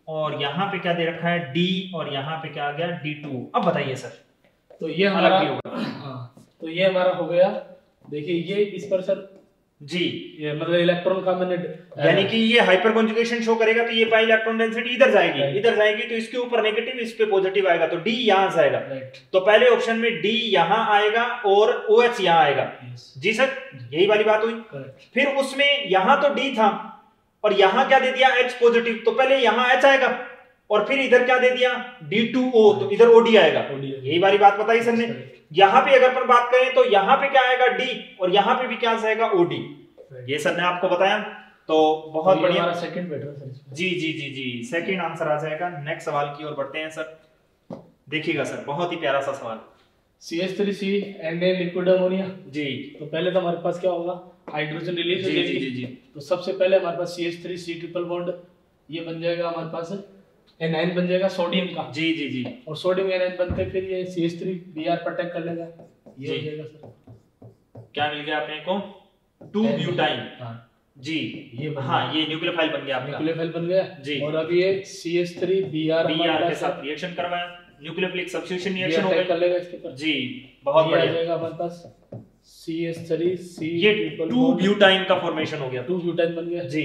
और यहाँ पे क्या दे रखा है D, और यहाँ पे क्या आ गया D2O। अब बताइए सर। तो ये हमारा तो ये हमारा हो गया, देखिए ये इस पर सर जी, ये मतलब इलेक्ट्रॉन का मैंने यानी कि ये हाइपर कॉन्जुगेशन शो करेगा तो ये पाई इलेक्ट्रॉन डेंसिटी इधर जाएगी, इधर जाएगी तो इसके ऊपर नेगेटिव, इस पे पॉजिटिव आएगा तो डी यहाँ जाएगा। तो पहले ऑप्शन में डी यहाँ आएगा और OH यहाँ आएगा जी सर, यही वाली बात हुई। फिर उसमें यहाँ तो डी था और यहाँ क्या दे दिया H पॉजिटिव, तो पहले यहाँ H आएगा और फिर इधर क्या दे दिया D2O, तो इधर OD आएगा, यही वाली बात बताई सर ने। यहाँ पे अगर पर बात करें तो यहाँ पे क्या आएगा D और यहाँ पे भी क्या आएगा OD, ये सर ने आपको बताया। तो बहुत बढ़िया सेकंड बेटर जी जी जी जी, सेकंड आंसर आ जाएगा। नेक्स्ट सवाल की ओर बढ़ते हैं सर, देखिएगा सर बहुत ही प्यारा सा सवाल, CH3C Na लिक्विड अमोनिया जी। तो पहले तो हमारे पास क्या होगा हाइड्रोजन रिलीज जी जी जी। तो सबसे पहले हमारे पास CH3C ट्रिपल बॉन्ड ये बन जाएगा, हमारे पास एनाइन बन जाएगा सोडियम का जी जी जी, और सोडियम एनाइन बनते फिर ये CH3Br पर अटैक कर लेगा, ये हो जाएगा सर। क्या मिल गया अपने को 2 ब्यूटाइन जी, ये हाँ ये न्यूक्लियर फाइल बन गया आपका, न्यूक्लियर फाइल बन गया जी। और अब ये CH3Br के साथ रिएक्शन करवाया, न्यूक्लियोफिलिक सब्स्टिट्यूशन रिएक्शन हो गया, कर लेगा इसके ऊपर जी। बहुत बढ़िया, ये हो जाएगा हमारे पास CH3C, ये 2 ब्यूटाइन का फॉर्मेशन हो गया, 2 ब्यूटाइन बन गया जी।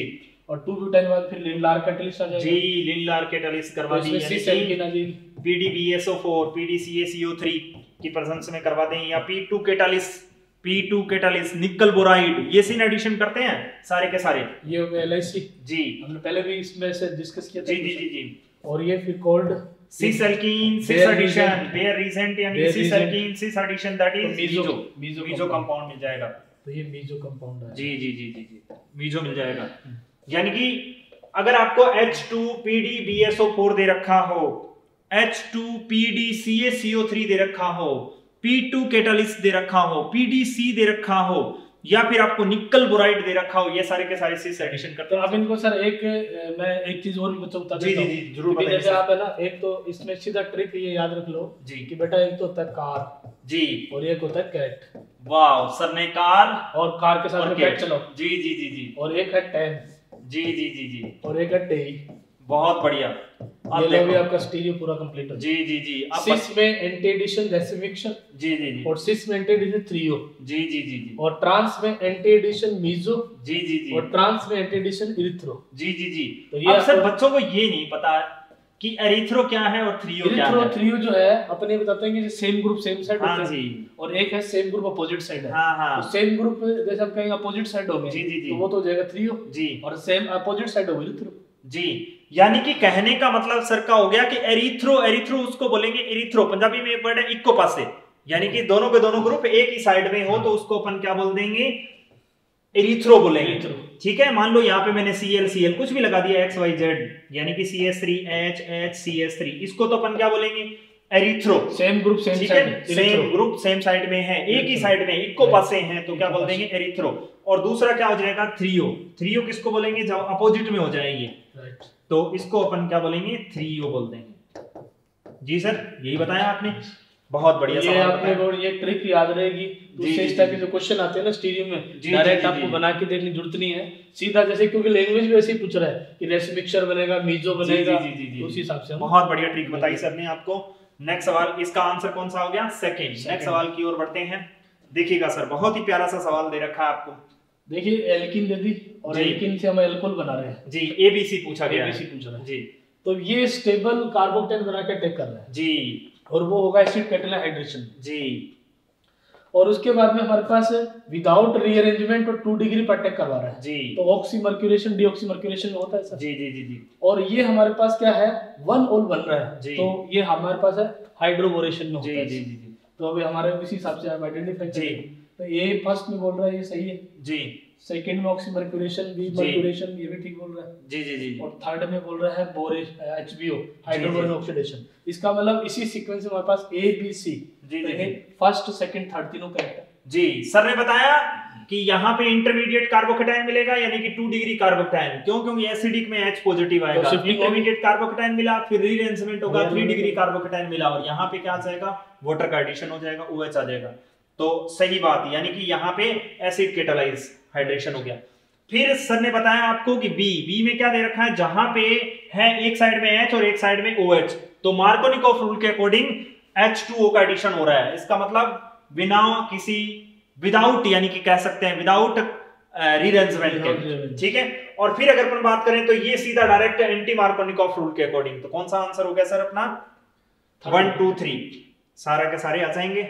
और 2 ब्यूटाइन बाद फिर लिंडलार कैटलिस्ट आ जाएगा जी, लिंडलार कैटलिस्ट करवा दी यानी PdBaSO4 PdCaCO3 की प्रेजेंस में करवा दें, या P2 कैटलिस्ट निकल बोराइड, ये सीन एडिशन करते हैं सारे के सारे, ये हो गया LIC जी, हमने पहले भी इसमें से डिस्कस किया था जी जी जी। और ये फिर cold cis alkene cis addition that is meso compound मिल जाएगा। तो ये मिजो कंपाउंड है जी जी जी जी जी, मिजो मिल जाएगा। यानी कि अगर आपको H2PdBaSO4 दे रखा हो, H2PdCaCO3 दे रखा हो, P2 कैटालिस्ट दे रखा हो, PdC दे रखा हो, या फिर आपको निकल बोराइड दे रखा हो, ये सारे के सारे सीस एडिशन करते हैं। अब इनको सर मैं एक चीज और भी बताऊंगा जी जी जी, जरूर बताइए। जैसे आप है ना, एक तो इसमें सीधा ट्रिक ये याद रख लो जी कि बेटा एक तो होता है कार जी और एक होता है कैट। वाओ, सर ने कार और कार के साथ कैट चलाओ जी जी जी जी। और एक है टैन जी जी जी जी, और एक है टेई। बहुत बढ़िया, आप देखो आपका स्टीरियो पूरा कंप्लीट हो जी जी जी। आप सिस में एंटी एडिशन जैसे मिक्सर जी जी जी, और सिस में एंटी एडिशन थ्रीओ जी जी जी जी, और ट्रांस में एंटी एडिशन मिजो जी जी जी, और ट्रांस में एंटी एडिशन इरिथ्रो जी जी जी। तो ये अक्सर बच्चों को ये नहीं पता कि एरिथ्रो क्या है और थ्रीओ क्या है। थ्रीओ जो है अपने बताते हैं कि सेम ग्रुप सेम साइड होते हैं, और एक है सेम ग्रुप अपोजिट साइड है। तो सेम ग्रुप जैसे हम कहेंगे अपोजिट साइड होंगे जी जी जी, तो वो तो हो जाएगा थ्रीओ जी, और सेम अपोजिट साइड होगी इरिथ्रो जी। यानी कि कहने का मतलब सर का हो गया कि एरिथ्रो उसको बोलेंगे, एरिथ्रो पंजाबी में एक वर्ड है इक्को पासे, यानी कि दोनों के दोनों ग्रुप एक ही साइड में हो तो उसको अपन क्या बोल देंगे, एरिथ्रो बोलेंगे। ठीक है, मान लो यहाँ पे मैंने CL कुछ भी लगा दिया XYZ, यानी कि CH3HH CH3, इसको तो अपन क्या बोलेंगे erythro. Same group same side, same group same side में है, एक ही साइड में इक्को पासे हैं तो क्या बोल देंगे एरिथ्रो। और दूसरा क्या हो जाएगा थ्रीओ, थ्रीओ किसको बोलेंगे जब अपोजिट में हो जाएगी तो इसको अपन क्या बोलेंगे थ्रीओ बोल देंगे जी सर, यही बताया आपने। बहुत बढ़िया, ये आपने और ये ट्रिक याद रहेगी। दूसरे स्टेप के जो क्वेश्चन आते हैं ना स्टीरियो में, डायरेक्ट आपको बना के देखने की जरूरत नहीं है, सीधा जैसे क्योंकि लैंग्वेज भी ऐसे ही पूछ रहा है कि रेस मिक्सचर बनेगा, मिजो बनेगा, उसी हिसाब से। बहुत बढ़िया ट्रिक बताई सर ने आपको। नेक्स्ट सवाल, इसका आंसर कौन सा हो गया सेकंड। नेक्स्ट सवाल की ओर बढ़ते हैं, देखिएगा सर बहुत ही प्यारा सा सवाल दे रखा है आपको। देखिए एल्किन दे दी और एल्किन से हम एल्कोहल बना रहे हैं जी, ABC पूछा गया, ABC पूछ रहा है जी। तो ये स्टेबल कार्बोकेटाइन बना के अटैक कर रहा है जी, और वो होगा एसिड कैटलाइजेशन जी। और उसके बाद में हमारे पास विदाउट रीअरेंजमेंट और 2 डिग्री पर अटैक करवा रहा है जी, तो ऑक्सीमर्क्यूरेशन डीऑक्सीमर्क्यूरेशन होता है सर जी जी जी जी। और ये हमारे पास क्या है 1 ऑल बन रहा है जी, तो ये हमारे पास है हाइड्रोबोरेशन में होता है जी जी जी। तो अभी हमारे इसी हिसाब से आप आइडेंटिफाई करें। तो ये फर्स्ट में बोल रहा है ये सही है जी, सेकंड में ऑक्सी मर्क्यूरेशन भी मर्क्यूरेशन ये भी ठीक बोल रहा है जी जी जी, और थर्ड में बोल रहा है बोरेशन एचबीओ हाइड्रोबोरन ऑक्सीडेशन। इसका मतलब इसी सीक्वेंस में हमारे पास A B C first second third तीनों करेक्ट है जी। सर ने बताया कि यहाँ पे इंटरमीडिएट कार्बोकैटायन मिलेगा यानी कि 2 डिग्री कार्बोकैटायन, क्यों? क्योंकि एसिडिक में H पॉजिटिव आएगा, इंटरमीडिएट कार्बोकैटायन मिला, फिर रीरेंजमेंट होगा 3 डिग्री कार्बोकैटायन मिला और यहाँ पे क्या आ जाएगा वाटर का एडिशन हो जाएगा OH आ जाएगा। तो सही बात यानी कि यहाँ पे एसिड कैटालाइज हाइड्रेशन हो गया। फिर सर ने बताया आपको कि बी बी में क्या दे रखा है जहां पे है एक साइड में एच और एक साइड में ओ एच, तो मार्कोनिकोफ रूल के अकॉर्डिंग H2O का एडिशन हो रहा है। इसका मतलब बिना किसी विदाउट यानी कि कह सकते हैं विदाउट रीअरेंजमेंट के, ठीक है। और फिर अगर अपन बात करें तो ये सीधा डायरेक्ट एंटी मार्कोनिकॉफ रूल के अकॉर्डिंग, तो कौन सा आंसर हो गया सर अपना 1, 2, 3 सारा के सारे आ जाएंगे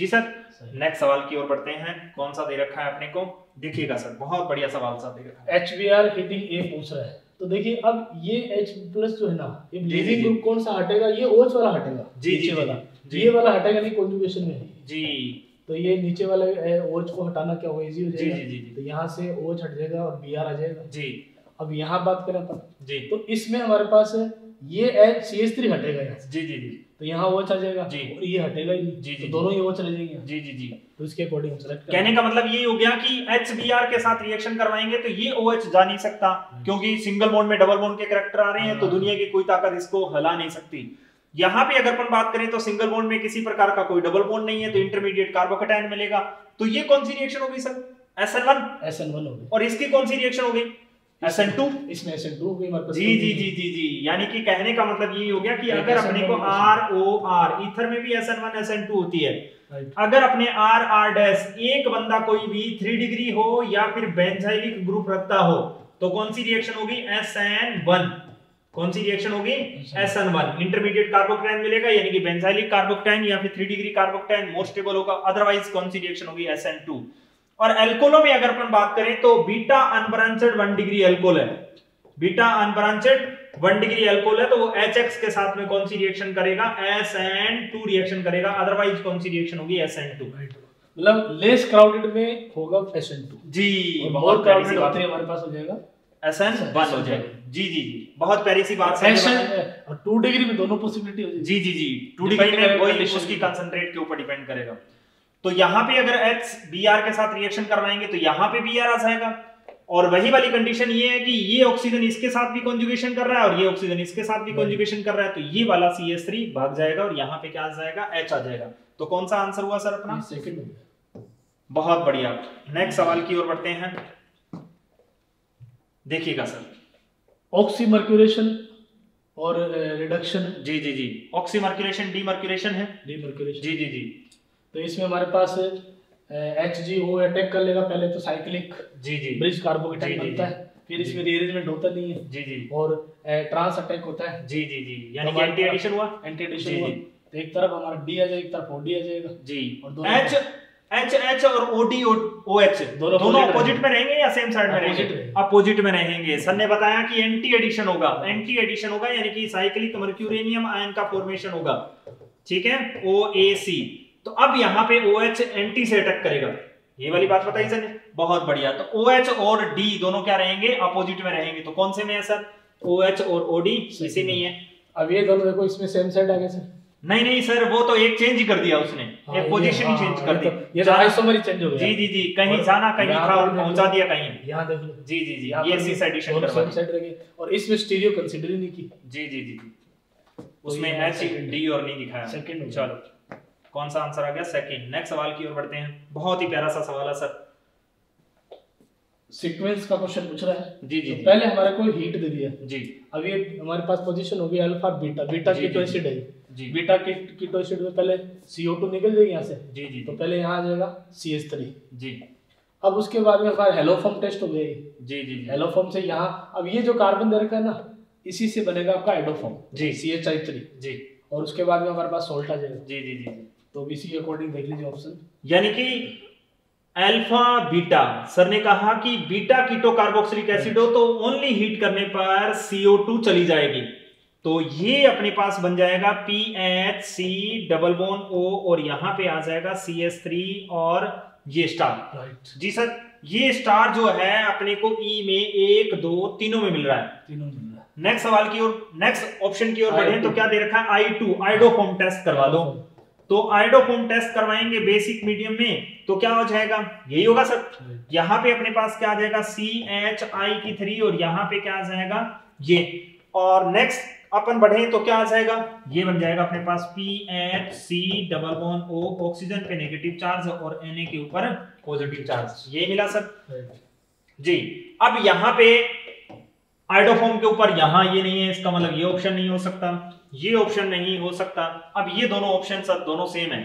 जी सर। नेक्स्ट सवाल की ओर बढ़ते हैं, कौन सा दे रखा है अपने को देखिएगा सर, बहुत बढ़िया सवाल सर दे रखा है HBr हीटिंग A पूछ रहा है। तो देखिए अब ये H+ जो है ना ये ब्लीडिंग ग्रुप कौन सा हटेगा, ये OH वाला हटेगा जी, नीचे वाला ये वाला हटेगा नहीं कॉन्जुगेशन में जी, तो ये नीचे वाला ओएच को हटाना क्या होगा इजी हो जाएगा जी, जी, जी। तो यहाँ से ओएच हट जाएगा और बीआर आ जाएगा जी। अब यहाँ बात करें अपन जी, तो इसमें हमारे पास ये एच CH3 हटेगा यहाँ जी जी जी, तो यहाँ ओएच आ जाएगा जी और ये हटेगा ही जी, तो दोनों ही ओएच रह जाएंगे जी जी जी। तो इसके अकॉर्डिंग कहने का मतलब ये हो गया कि HBr के साथ रिएक्शन करवाएंगे तो ये OH जा नहीं सकता क्योंकि सिंगल बॉन्ड में डबल बॉन्ड के करैक्टर आ रहे हैं, तो दुनिया की कोई ताकत इसको हिला नहीं सकती। यहाँ पे अगर अपन बात करें तो सिंगल बॉन्ड में किसी प्रकार का कोई डबल बॉन्ड नहीं है तो इंटरमीडिएट कार्बोकैटायन मिलेगा। तो ये कौन सी रिएक्शन होगी सर SN1 होगी, और इसकी कौन सी रिएक्शन होगी SN2, इसमें SN2 होगी जी जी जी जी जी। यानी कि कहने का मतलब ये हो गया कि अगर अपने को ROR ईथर में भी SN1 SN2 होती है, अगर अपने RR' एक बंदा कोई भी 3 डिग्री हो या फिर बेंजाइलिक ग्रुप रखता हो तो कौन सी रिएक्शन होगी SN1, कौन सी रिएक्शन होगी SN1। इंटरमीडिएट कार्बोकैटायन मिलेगा यानी कि बेंजाइलिक कार्बोकैटायन या फिर 3 डिग्री कार्बोकैटायन मोस्ट स्टेबल होगा, अदरवाइज कौन सी रिएक्शन होगी SN2। और एल्कोहलों में अगर अपन बात करें तो बीटा अनब्रांचड 1 डिग्री एल्कोहल है, बीटा अनब्रांचड 1 डिग्री एल्कोहल है तो वो HX के साथ में कौन सी रिएक्शन करेगा SN2 रिएक्शन करेगा, अदरवाइज कौन सी रिएक्शन होगी SN2। मतलब लेस क्राउडेड में होगा SN2 जी, बहुत क्राउडेड होते हमारे पास हो जाएगा SN1 हो जाएगा जी जी जी। बहुत प्यारी सी बात है, और 2 डिग्री में दोनों पॉसिबिलिटी होगी जी जी जी, 2 डिग्री में कोई उसकी कंसंट्रेट के ऊपर डिपेंड करेगा। तो यहाँ पे अगर HBr के साथ रिएक्शन करवाएंगे तो यहाँ पे Br आ जाएगा, और वही वाली कंडीशन ये है कि ये ऑक्सीजन इसके साथ भी कॉन्जुगेशन कर रहा है और ये ऑक्सीजन इसके साथ भी कॉन्जुगेशन कर रहा है, तो ये वाला CH3 भाग जाएगा और यहाँ पे क्या आ जाएगा H आ जाएगा। तो कौन सा आंसर हुआ सर अपना सेकंड, बहुत बढ़िया। नेक्स्ट सवाल की ओर बढ़ते हैं, देखिएगा सर ऑक्सी मर्क्यूरेशन और रिडक्शन जी जी जी, ऑक्सी मर्क्यूरेशन डी मर्क्यूरेशन है डी मर्क्यूरेशन जी जी जी। तो इसमें हमारे पास HGO अटैक कर लेगा पहले तो साइक्लिक जी जी ब्रिज कार्बोकैटायन बनता है, फिर इसमें रीअरेंजमेंट होता नहीं है जी जी, और ट्रांस अटैक होता है जी जी जी, यानी कि एंटी एडिशन हुआ एंटी एडिशन हुआ, तो एक तरफ हमारा डी आ जाएगा एक तरफ OD आ जाएगा जी, और दोनों HH और OD OH दोनों अपोजिट में रहेंगे या सेम साइड में रहेंगे, अपोजिट में रहेंगे। सर ने बताया कि एंटी एडिशन होगा, एंटी एडिशन होगा यानी कि साइक्लिक मर्क्यूरेनियम आयन का फॉर्मेशन होगा, ठीक है OAC। तो अब यहाँ पे OH एंटी से अटैक करेगा, ये वाली बात बताई सर ने, बहुत बढ़िया। तो OH और D दोनों क्या रहेंगे अपोजिट में रहेंगे, तो कौन से में है सर OH और OD इसी में ही है। अब ये दोनों देखो इसमें सेम साइड आ गए सर, नहीं नहीं सर वो तो एक चेंज ही कर दिया उसने, एक पोजीशन ही चेंज कर दी, ये आइसोमर ही चेंज हो गया जी जी जी, कहीं जाना कहीं था और पहुंचा दिया कहीं, यहां देख लो जी जी जी, ये सीस एडिशन करवा दी और इसमें स्टीरियो कंसीडर ही नहीं की जी जी जी, उसमें H D और नहीं दिखाया सेकंड। चलो कौन सा आंसर आ गया सेकंड। नेक्स्ट सवाल की ओर बढ़ते हैं, बहुत ही प्यारा सा सवाल है सर, सीक्वेंस का क्वेश्चन पूछ रहा है जी जी। पहले हमारे को हीट दे दिया जी, अब ये हमारे पास पोजीशन होगी अल्फा बीटा, बीटा की तो एसिड है जी, बीटा कीटो एसिड में पहले CO2 निकल जाएगी यहाँ से जी जी, तो पहले यहाँ आ जाएगा CH3 जी। अब उसके बाद में हमारा हेलोफॉर्म टेस्ट हो गया जी जी, हेलोफॉर्म से यहाँ अब ये जो कार्बन दे रखा है ना इसी से बनेगा आपका आइडोफॉर्म जी CH3 जी, और उसके बाद में हमारे पास सोल्ट आ जाएगा जी जी जी। तो इसी के अकॉर्डिंग देख लीजिए ऑप्शन, यानी कि अल्फा बीटा सर ने कहा कि बीटा कीटो कार्बोक्सिलिक एसिड हो तो ओनली हीट करने पर CO2 चली जाएगी, तो ये अपने पास बन जाएगा PHC डबल बोन O और यहाँ पे आ जाएगा CH3 और ये स्टार right. जी सर, ये स्टार जो है अपने को ई में एक दो तीनों में मिल रहा है, तीनों मिल रहा है। नेक्स्ट सवाल की ओर, नेक्स्ट ऑप्शन की ओर बढ़े तो क्या दे रखा है I2 आयोडोफॉर्म टेस्ट करवा दो। तो आयोडोफॉर्म टेस्ट करवाएंगे बेसिक मीडियम में तो क्या हो जाएगा, यही होगा सर। यहाँ पे अपने पास क्या आ जाएगा CHI3 और यहाँ पे क्या आ जाएगा ये, और नेक्स्ट अपन बढ़े तो क्या आ जाएगा, ये बन जाएगा अपने पास PHC double bond O, oxygen पे नेगेटिव चार्ज और Na के ऊपर पॉजिटिव चार्ज, ये मिला सर जी। अब यहाँ पे आयोडोफॉर्म के ऊपर यहाँ ये नहीं है, इसका मतलब ये ऑप्शन नहीं हो सकता, ये ऑप्शन नहीं हो सकता। अब ये दोनों ऑप्शन सर दोनों सेम है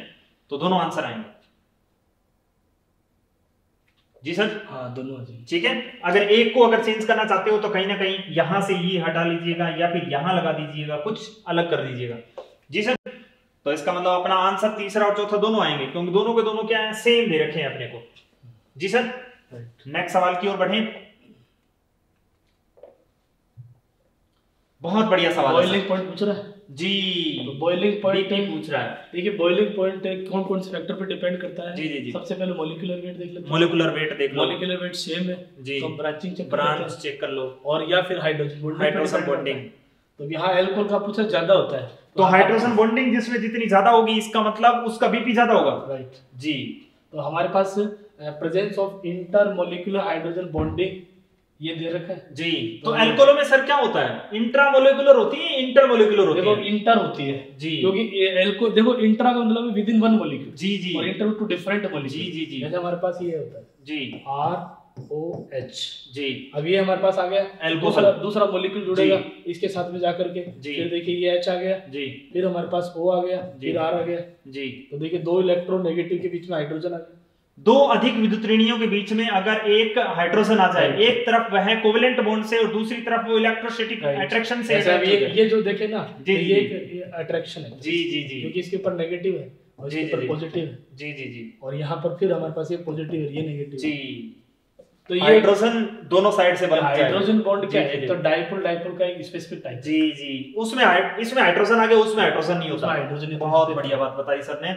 तो दोनों आंसर आएंगे जी सर। हाँ दोनों ठीक है। अगर एक को अगर चेंज करना चाहते हो तो कहीं ना कहीं यहां से ये हटा लीजिएगा या फिर यहां लगा दीजिएगा, कुछ अलग कर दीजिएगा जी सर। तो इसका मतलब अपना आंसर तीसरा और चौथा दोनों आएंगे क्योंकि दोनों के दोनों क्या है, सेम दे रखे हैं अपने को जी सर। नेक्स्ट सवाल की ओर बढ़े, बहुत बढ़िया सवाल। बॉइलिंग पॉइंट पूछ रहा है जी, बॉइलिंग पॉइंट पूछ रहा है। देखिए बॉइलिंग पॉइंट कौन कौन से फैक्टर पे डिपेंड करता है जी जी जी। सबसे पहले मॉलिक्यूलर वेट देख लो, मॉलिक्यूलर वेट देख लो, मॉलिक्यूलर वेट सेम है जी, तो ब्रांचिंग चेक कर लो, और या फिर हाइड्रोजन बॉन्डिंग। तो यहाँ एल्कोहल का पूछा ज्यादा होता है तो हाइड्रोजन बॉन्डिंग जिसमें जितनी ज्यादा होगी इसका मतलब उसका बीपी ज्यादा होगा राइट जी। तो हमारे पास presence of inter molecular hydrogen bonding ये दे रखा है जी। तो एल्कोहलों में सर क्या होता है, इंट्रामोलिकुलर होती है, इंटरमोलिकुलर होती है। देखो इंटर होती है जी क्योंकि एल्को देखो इंट्रा का मतलब विद इन वन मॉलिक्यूल जी जी, और इंटर टू डिफरेंट मॉलिक्यूल जी जी जी। जैसे हमारे पास ये होता है जी ROH जी। अब ये हमारे पास आ गया एल्कोहल, दूसरा मॉलिक्यूल जुड़ेगा इसके साथ में जाकर के, फिर देखिए ये H आ गया जी, फिर हमारे पास O आ गया, फिर R आ गया जी। तो देखिए दो इलेक्ट्रोनेगेटिव के बीच में हाइड्रोजन आ गया, दो अधिक विद्युत ऋणियों के बीच में अगर एक हाइड्रोजन आ जाए, एक तरफ वह कोवेलेंट बॉन्ड से और दूसरी तरफ वो इलेक्ट्रोस्टैटिक अट्रैक्शन से, ये जो देखे ना जी, तो ये अट्रैक्शन है जी जी जी, क्योंकि इसके ऊपर नेगेटिव है और इसके ऊपर पॉजिटिव है जी जी जी, और यहाँ पर फिर हमारे पास ये पॉजिटिव और ये नेगेटिव जी। तो ये हाइड्रोजन दोनों साइड से बनता है, हाइड्रोजन बॉन्ड क्या है तो डाइपोल, डाइपोल का एक स्पेसिफिक टाइप जी जी, उसमें इसमें हाइड्रोजन आ गया, उसमें हाइड्रोजन नहीं होता हाइड्रोजन। बहुत बढ़िया बात बताई सर ने।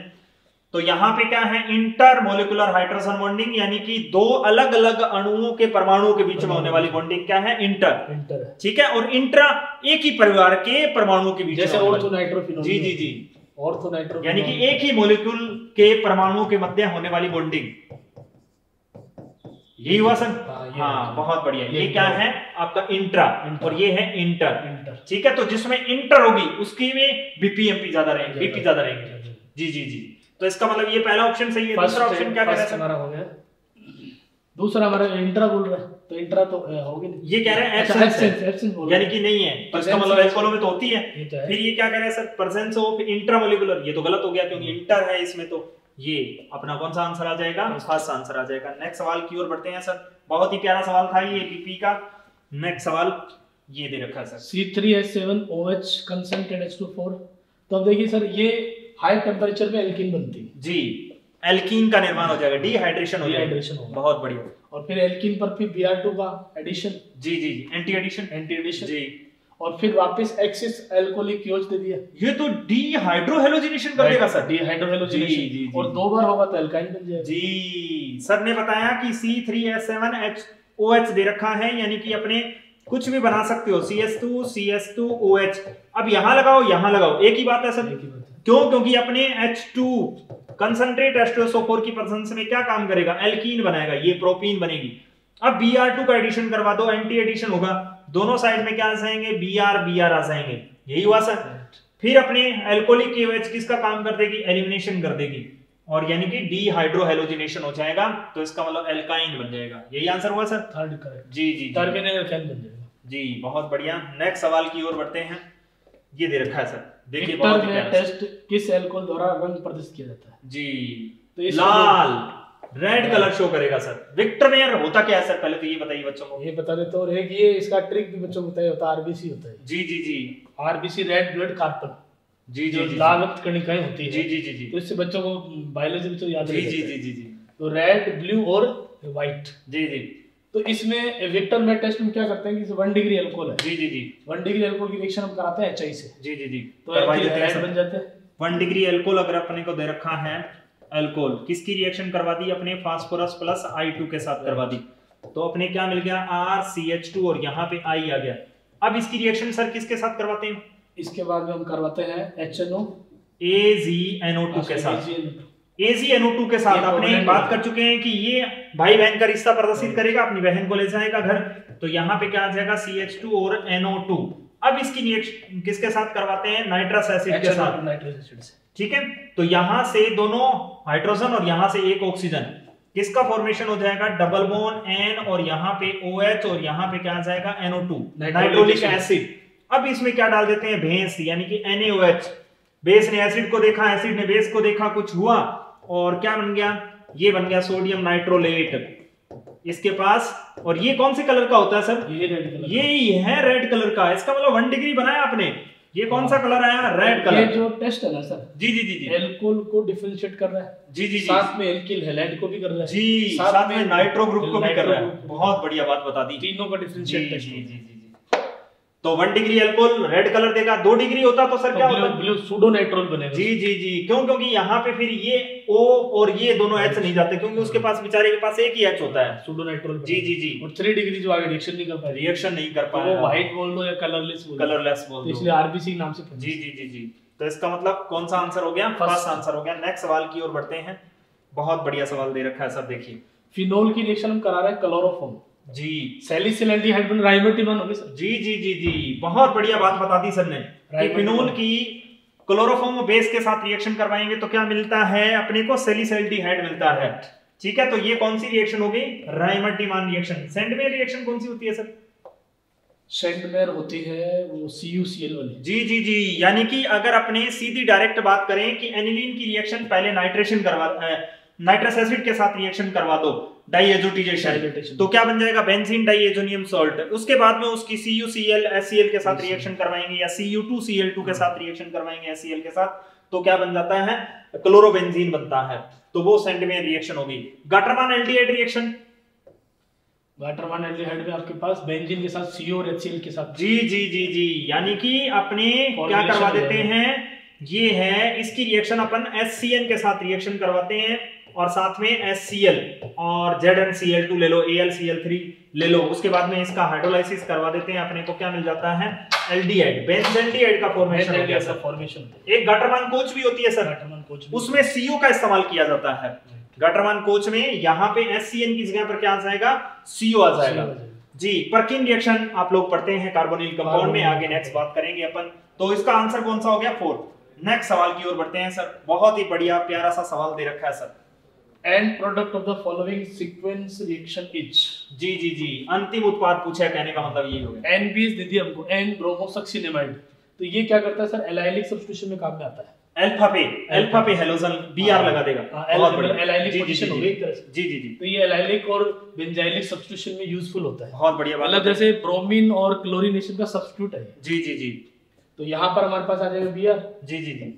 तो यहाँ पे क्या है, इंटरमोलिकुलर हाइड्रोजन बॉन्डिंग, यानी कि दो अलग अलग अणुओं के परमाणुओं के बीच में होने वाली बॉन्डिंग क्या है, इंटर ठीक है। और इंट्रा एक ही परिवार के परमाणुओं के बीच, जैसे ऑर्थोनाइट्रोफिनोल जी जी जी, ऑर्थोनाइट्रोफिनोल यानी कि एक ही मॉलिक्यूल के परमाणुओं के मध्य होने वाली बॉन्डिंग, यही हुआ सर। हाँ बहुत बढ़िया, ये क्या है आपका इंट्रा और ये है इंटर ठीक है। तो जिसमें इंटर होगी उसकी में बीपीएमपी ज्यादा रहेंगे, बीपी ज्यादा रहेंगे जी जी जी। तो इसका मतलब ये पहला ऑप्शन सही है। दूसरा ऑप्शन क्या कह रहा है हमारा, हो गया दूसरा हमारा इंट्रा बोल रहा है तो इंट्रा तो होगी नहीं, ये कह रहा है एब्सेंस यानी कि नहीं है, तो इसका मतलब एल्कोहलों में तो होती है। फिर ये क्या कह रहा है सर, प्रेजेंस ऑफ इंट्रामोलिकुलर, ये तो गलत हो गया क्योंकि इंटर है इसमें, तो ये अपना कौन सा आंसर आ जाएगा, फर्स्ट आंसर आ जाएगा। नेक्स्ट सवाल की ओर बढ़ते हैं सर, बहुत ही प्यारा सवाल था ये बीपी का। नेक्स्ट सवाल ये दे रखा है सर C3H7OH कंसंट्रेटेड H2SO4। तो अब देखिए सर ये हाई टेम्परेचर पे एल्कीन बनती है जी, एल्कीन का निर्माण हो जाएगा, डिहाइड्रेशन हो जाएगा। बहुत बढ़िया। और फिर एल्कीन पर फिर Br2 का एडिशन जी जी जी, एंटी एडिशन जी, और फिर वापस एक्सिस एल्कोहलिक KOH दे दिया, ये तो डिहाइड्रोहेलोजिनेशन कर देगा सर, डिहाइड्रोहेलोजिनेशन, और दो बार होगा तो एल्काइन बन जाएगा जी। सर ने बताया कि C3H7OH दे रखा है यानी कि अपने कुछ भी बना सकते हो, CS2 CS2OH। अब यहाँ लगाओ एक ही बात है सर, क्यों, क्योंकि अपने H2 कंसंट्रेट H2SO4 की प्रेजेंस में क्या काम करेगा, एल्कीन बनाएगा, ये प्रोपीन बनेगी। अब Br2 का एडिशन करवा दो, एंटी एडिशन होगा, दोनों साइड में क्या आ जाएंगे Br आ जाएंगे, यही हुआ सर। फिर अपने एल्कोहलिक KOH किसका काम कर देगी, एलिमिनेशन कर देगी, और यानी कि डिहाइड्रोहेलोजिनेशन हो जाएगा, तो इसका मतलब एल्काइन बन जाएगा, यही आंसर हुआ सर, थर्ड करेक्ट जी जी, टर्मिनल एल्काइन बन जाएगा जी। बहुत बढ़िया। नेक्स्ट सवाल की ओर बढ़ते हैं, ये दे रखा है सर, देखिए बहुत ही टेस्ट किस एल्कोहल द्वारा रंग प्रदर्शित किया जाता है जी, तो लाल रेड कलर शो करेगा सर। विक्टर में यार होता क्या है सर, पहले तो ये बताइए बच्चों को, ये बता देते, और एक ये इसका ट्रिक भी बच्चों को बताया होता है, आरबीसी होता है जी जी जी, आरबीसी रेड ब्लड कार्पल जी जी जी, लाल रक्त कणिकाएं होती है जी जी जी जी, तो इससे बच्चों को बायोलॉजी में तो याद जी जी जी जी, तो रेड ब्लू और व्हाइट जी जी। तो इसमें विक्टर में टेस्ट में क्या करते हैं कि 1 डिग्री अल्कोहल है जी जी जी, 1 डिग्री अल्कोहल की रिएक्शन हम कराते हैं HI से जी जी जी, तो रेड बन जाते हैं। 1 डिग्री अल्कोहल अगर अपने को दे रखा है अल्कोहल किसकी रिएक्शन करवा दी अपने फास्फोरस प्लस I2 के साथ करवा दी, तो अपने क्या मिल गया RCH2 और यहाँ पे I आ गया। अब इसकी रिएक्शन सर किसके साथ करवाते हैं? इसके बाद में हम करवाते हैं HNO AgNO2 के साथ। AgNO2 के साथ अपने बात कर चुके हैं कि ये भाई बहन का रिश्ता प्रदर्शित करेगा, अपनी बहन को ले जाएगा घर, तो यहाँ पे क्या आ जाएगा CH2 और NO2। अब इसकी रिएक्शन किसके साथ करवाते हैं? नाइट्रस एसिड के साथ, नाइट्रस एसिड से, ठीक है। तो यहाँ से दोनों हाइड्रोजन और यहाँ से एक ऑक्सीजन, किसका फॉर्मेशन हो जाएगा? डबल बॉन्ड N और यहाँ पे OH और यहाँ पे क्या आ जाएगा NO2 नाइट्रोलिक एसिड। अब इसमें क्या डाल देते हैं? भेस, यानी कि NaOH। बेस ने एसिड को देखा, एसिड ने बेस को देखा, कुछ हुआ और क्या बन गया? ये बन गया सोडियम नाइट्रोलेट इसके पास। और ये कौन से कलर का होता है सर? ये रेड कलर, ये है रेड कलर का। इसका मतलब 1 डिग्री बनाया आपने। ये कौन सा कलर आया? Red colour. ये जो टेस्ट है ना सर, जी जी जी जी, एल्कोहल को डिफरेंशिएट कर रहा है, जी जी जी, साथ में एल्किल हैलाइड को भी कर रहा है, जी साथ में नाइट्रो ग्रुप को भी कर रहा है। बहुत बढ़िया बात बता दी, तीनों का डिफरेंशिएट टेस्ट। जी जी जी, तो 1 डिग्री अल्कोहल रेड कलर देगा, 2 डिग्री होता तो सर क्या होता? ब्लू सूडो नाइट्रोल बनेगा। जी जी जी, क्यों? क्योंकि यहाँ पे फिर ये O और ये दोनों H नहीं जाते, क्योंकि उसके पास बेचारे के पास एक ही H होता है, सूडो नाइट्रोल। जी जी जी, और 3 डिग्री जो आगे रिएक्शन नहीं कर पाए, रिएक्शन नहीं कर पाए, वो व्हाइट बोल दो या कलरलेस बोल दो, कलरलेस बोल दो, इसलिए RBC नाम से। जी जी जी जी, तो इसका मतलब कौन सा आंसर हो गया? फर्स्ट आंसर हो गया। नेक्स्ट सवाल की ओर बढ़ते हैं, बहुत बढ़िया सवाल दे रखा है सर। देखिए फिनोल की रिएक्शन हम करा रहे हैं क्लोरोफॉर्म, जी सैलिसिल एल्डिहाइड राइबोटिनोन होगी सर। जी जी जी जी, बहुत बढ़िया बात बता दी सर ने कि फिनोल की क्लोरोफॉर्म बेस के साथ रिएक्शन करवाएंगे तो क्या मिलता है अपने को? सैलिसिल एल्डिहाइड मिलता है, ठीक है। तो ये कौन सी रिएक्शन होगी? राइबोटिनोन रिएक्शन। सेंडमेयर रिएक्शन कौन सी होती है सर? सेंडमेयर होती है वो CuCl वाली। जी जी जी, यानी कि अगर अपने सीधी डायरेक्ट बात करें कि एनिलीन की रिएक्शन पहले नाइट्रेशन करवा, नाइट्रस एसिड के साथ रिएक्शन करवा दो डाइएजोटाइजेशन, तो क्या बन जाएगा? Benzene diazonium salt. उसके बाद में उसकी CuCl HCl के साथ रिएक्शन करवाएंगे या Cu2Cl2 के साथ रिएक्शन करवाएंगे HCl के साथ, तो क्या बन जाता है? क्लोरोबेंजीन बनता है। तो वो सेंडमेयर रिएक्शन होगी। Gattermann aldehyde reaction, Gattermann aldehyde में आपके पास बेंजीन के साथ CO और HCl के साथ। जी जी जी जी, यानी कि अपने क्या करवा देते हैं? ये है इसकी रिएक्शन, अपन SCN के साथ रिएक्शन करवाते हैं और साथ में SCl और ZnCl2 ले लो, AlCl3 ले लो। उसके बाद में इसका हाइड्रोलाइसिस करवा देते हैं, अपने को क्या मिल जाता है? एल्डिहाइड, बेंजील्डिहाइड का फॉर्मेशन हो गया सर। फॉर्मेशन एक गटरमैन कोच भी होती है सर, गटरमैन कोच उसमें CO का इस्तेमाल किया जाता है। गटरमैन कोच में यहाँ पे SCN की जगह पर क्या आ जाएगा? CO आ जाएगा। जी, परकिन रिएक्शन आप लोग पढ़ते हैं कार्बोनिल कंपाउंड में, आगे नेक्स्ट बात करेंगे अपन। तो इसका आंसर कौन सा हो गया? 4। नेक्स्ट सवाल की ओर बढ़ते हैं सर, बहुत ही बढ़िया प्यारा सा सवाल दे रखा है sir. End product of the following sequence reaction is। जी जी जी, अंतिम उत्पाद पूछा, कहने का मतलब ये हो गया। NBS दे दिया हमको, N ब्रोमोसक्सिनेमाइड, तो ये क्या करता है सर? एलाइलिक सब्स्टिट्यूशन में काम में आता है। अल्फा पे हैलोजन Br लगा देगा, बहुत बढ़िया एलाइलिक पोजीशन होगी एक तरह से। जी जी जी, तो ये एलाइलिक और बेंजाइलिक सब्स्टिट्यूशन में यूजफुल होता है, बहुत बढ़िया। मतलब जैसे ब्रोमीन और क्लोरीनेशन का सब्स्टिट्यूट है। जी जी जी, तो यहाँ पर हमारे पास आ जाएगा Br। जी जी जी,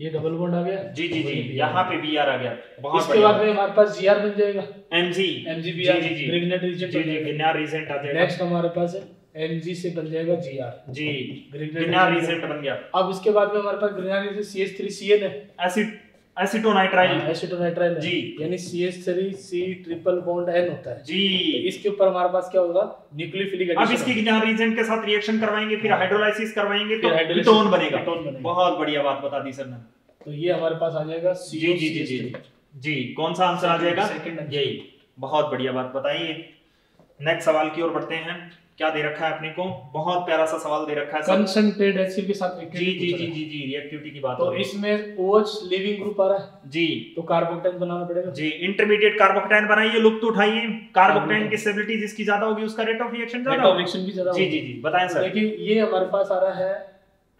ये डबल बॉन्ड आ गया। जी जी जी, यहाँ पे Br आ गया, बहुत इसके बाद में हमारे पास Gr बन जाएगा। MgBr। जी जी, ग्रिग्नार्ड रिएजेंट। जी जी, ग्रिग्नार्ड रिएजेंट आ जाएगा। नेक्स्ट हमारे पास है Mg से बन जाएगा Gr। जी, ग्रिग्नार्ड रिएजेंट बन गया। अब इसके बाद में हमारे पास ग्रिग्नार्ड रिएजेंट CH3Cl है, एसिड एसिटोनाइट्राइल, एसिटोनाइट्राइल जी, यानी CH3C ट्रिपल बॉन्ड N होता है। जी, इसके ऊपर हमारे पास क्या होगा? Nucleophilic addition. अब इसके ग्रिग्नार्ड रिएजेंट के साथ रिएक्शन करवाएंगे, फिर हाइड्रोलाइसिस करवाएंगे तो कीटोन बनेगा। बहुत बढ़िया बात बता दी सर ने। तो ये हमारे पास आ जाएगा CO। जी जी जी जी, कौन सा आंसर आ जाएगा? सेकंड, यही। बहुत बढ़िया बात बताइए। नेक्स्ट सवाल की ओर बढ़ते हैं, क्या दे रखा है अपने को? बहुत प्यारा सा सवाल दे रखा है सर, कंसंट्रेटेड एसिड के साथ रिएक्टिविटी। जी जी जी जी, रिएक्टिविटी की बात हो रही है। इसमें OH लीविंग ग्रुप आ रहा है। जी, तो कार्बोकैटायन बनाना पड़ेगा। जी, इंटरमीडिएट कार्बोकैटायन बनाइए, लुप्त उठाइए। कार्बोकैटायन की स्टेबिलिटी जिसकी ज्यादा होगी उसका रेट ऑफ रिएक्शन ज्यादा होगा, रेट ऑफ रिएक्शन भी ज्यादा होगा। जी जी जी, बताएं सर। देखिए ये हमारे पास आ रहा है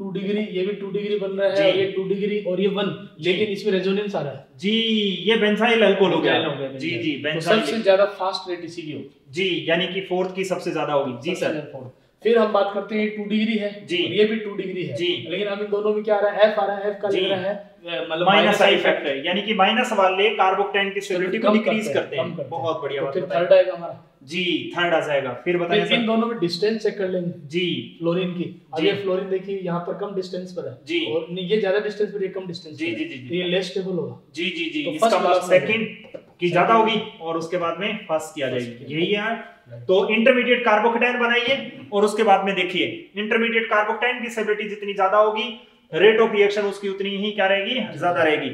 2 डिग्री, ये भी 2 डिग्री बन रहा है, ये 2 डिग्री और ये 1, लेकिन इसमें रेजोनेंस आ रहा है। जी, ये बेंजाइल अल्कोहल हो गया। जी जी, बेंजाइल सबसे ज्यादा फास्ट रेट इसी की होगी। जी, यानी कि 4th की सबसे ज्यादा होगी। जी सर, फिर हम बात करते हैं 2 डिग्री है जी, ये भी 2 डिग्री है जी, लेकिन हम इन दोनों में क्या आ रहा है, एफ आ रहा है, एफ का लेना है मतलब माइनस आई फैक्टर, यानी कि माइनस वाले कार्बोकटाइन की स्टेबिलिटी को डिक्रीज करते हैं। बहुत बढ़िया बात है। थर्ड आएगा हमारा जी, थर्ड आ जाएगा। फिर बताइए इन दोनों में डिस्टेंस चेक कर लेंगे जी, फ्लोरीन की। अब ये फ्लोरीन देखिए यहाँ पर कम डिस्टेंस पर है जी, और ये ज्यादा डिस्टेंस पर, ये कम डिस्टेंस जी जी जी, ये लेस स्टेबल होगा जी जी जी। इसका मतलब सेकंड की ज्यादा होगी और उसके बाद में फर्स्ट किया जाएगी, यही है। तो इंटरमीडिएट कार्बोकटाइन बनाइए और उसके बाद में देखिए इंटरमीडिएट कार्बोकटाइन की स्टेबिलिटी जितनी ज्यादा होगी, रेट ऑफ रिएक्शन उसकी उतनी ही क्या रहेगी, ज्यादा रहेगी।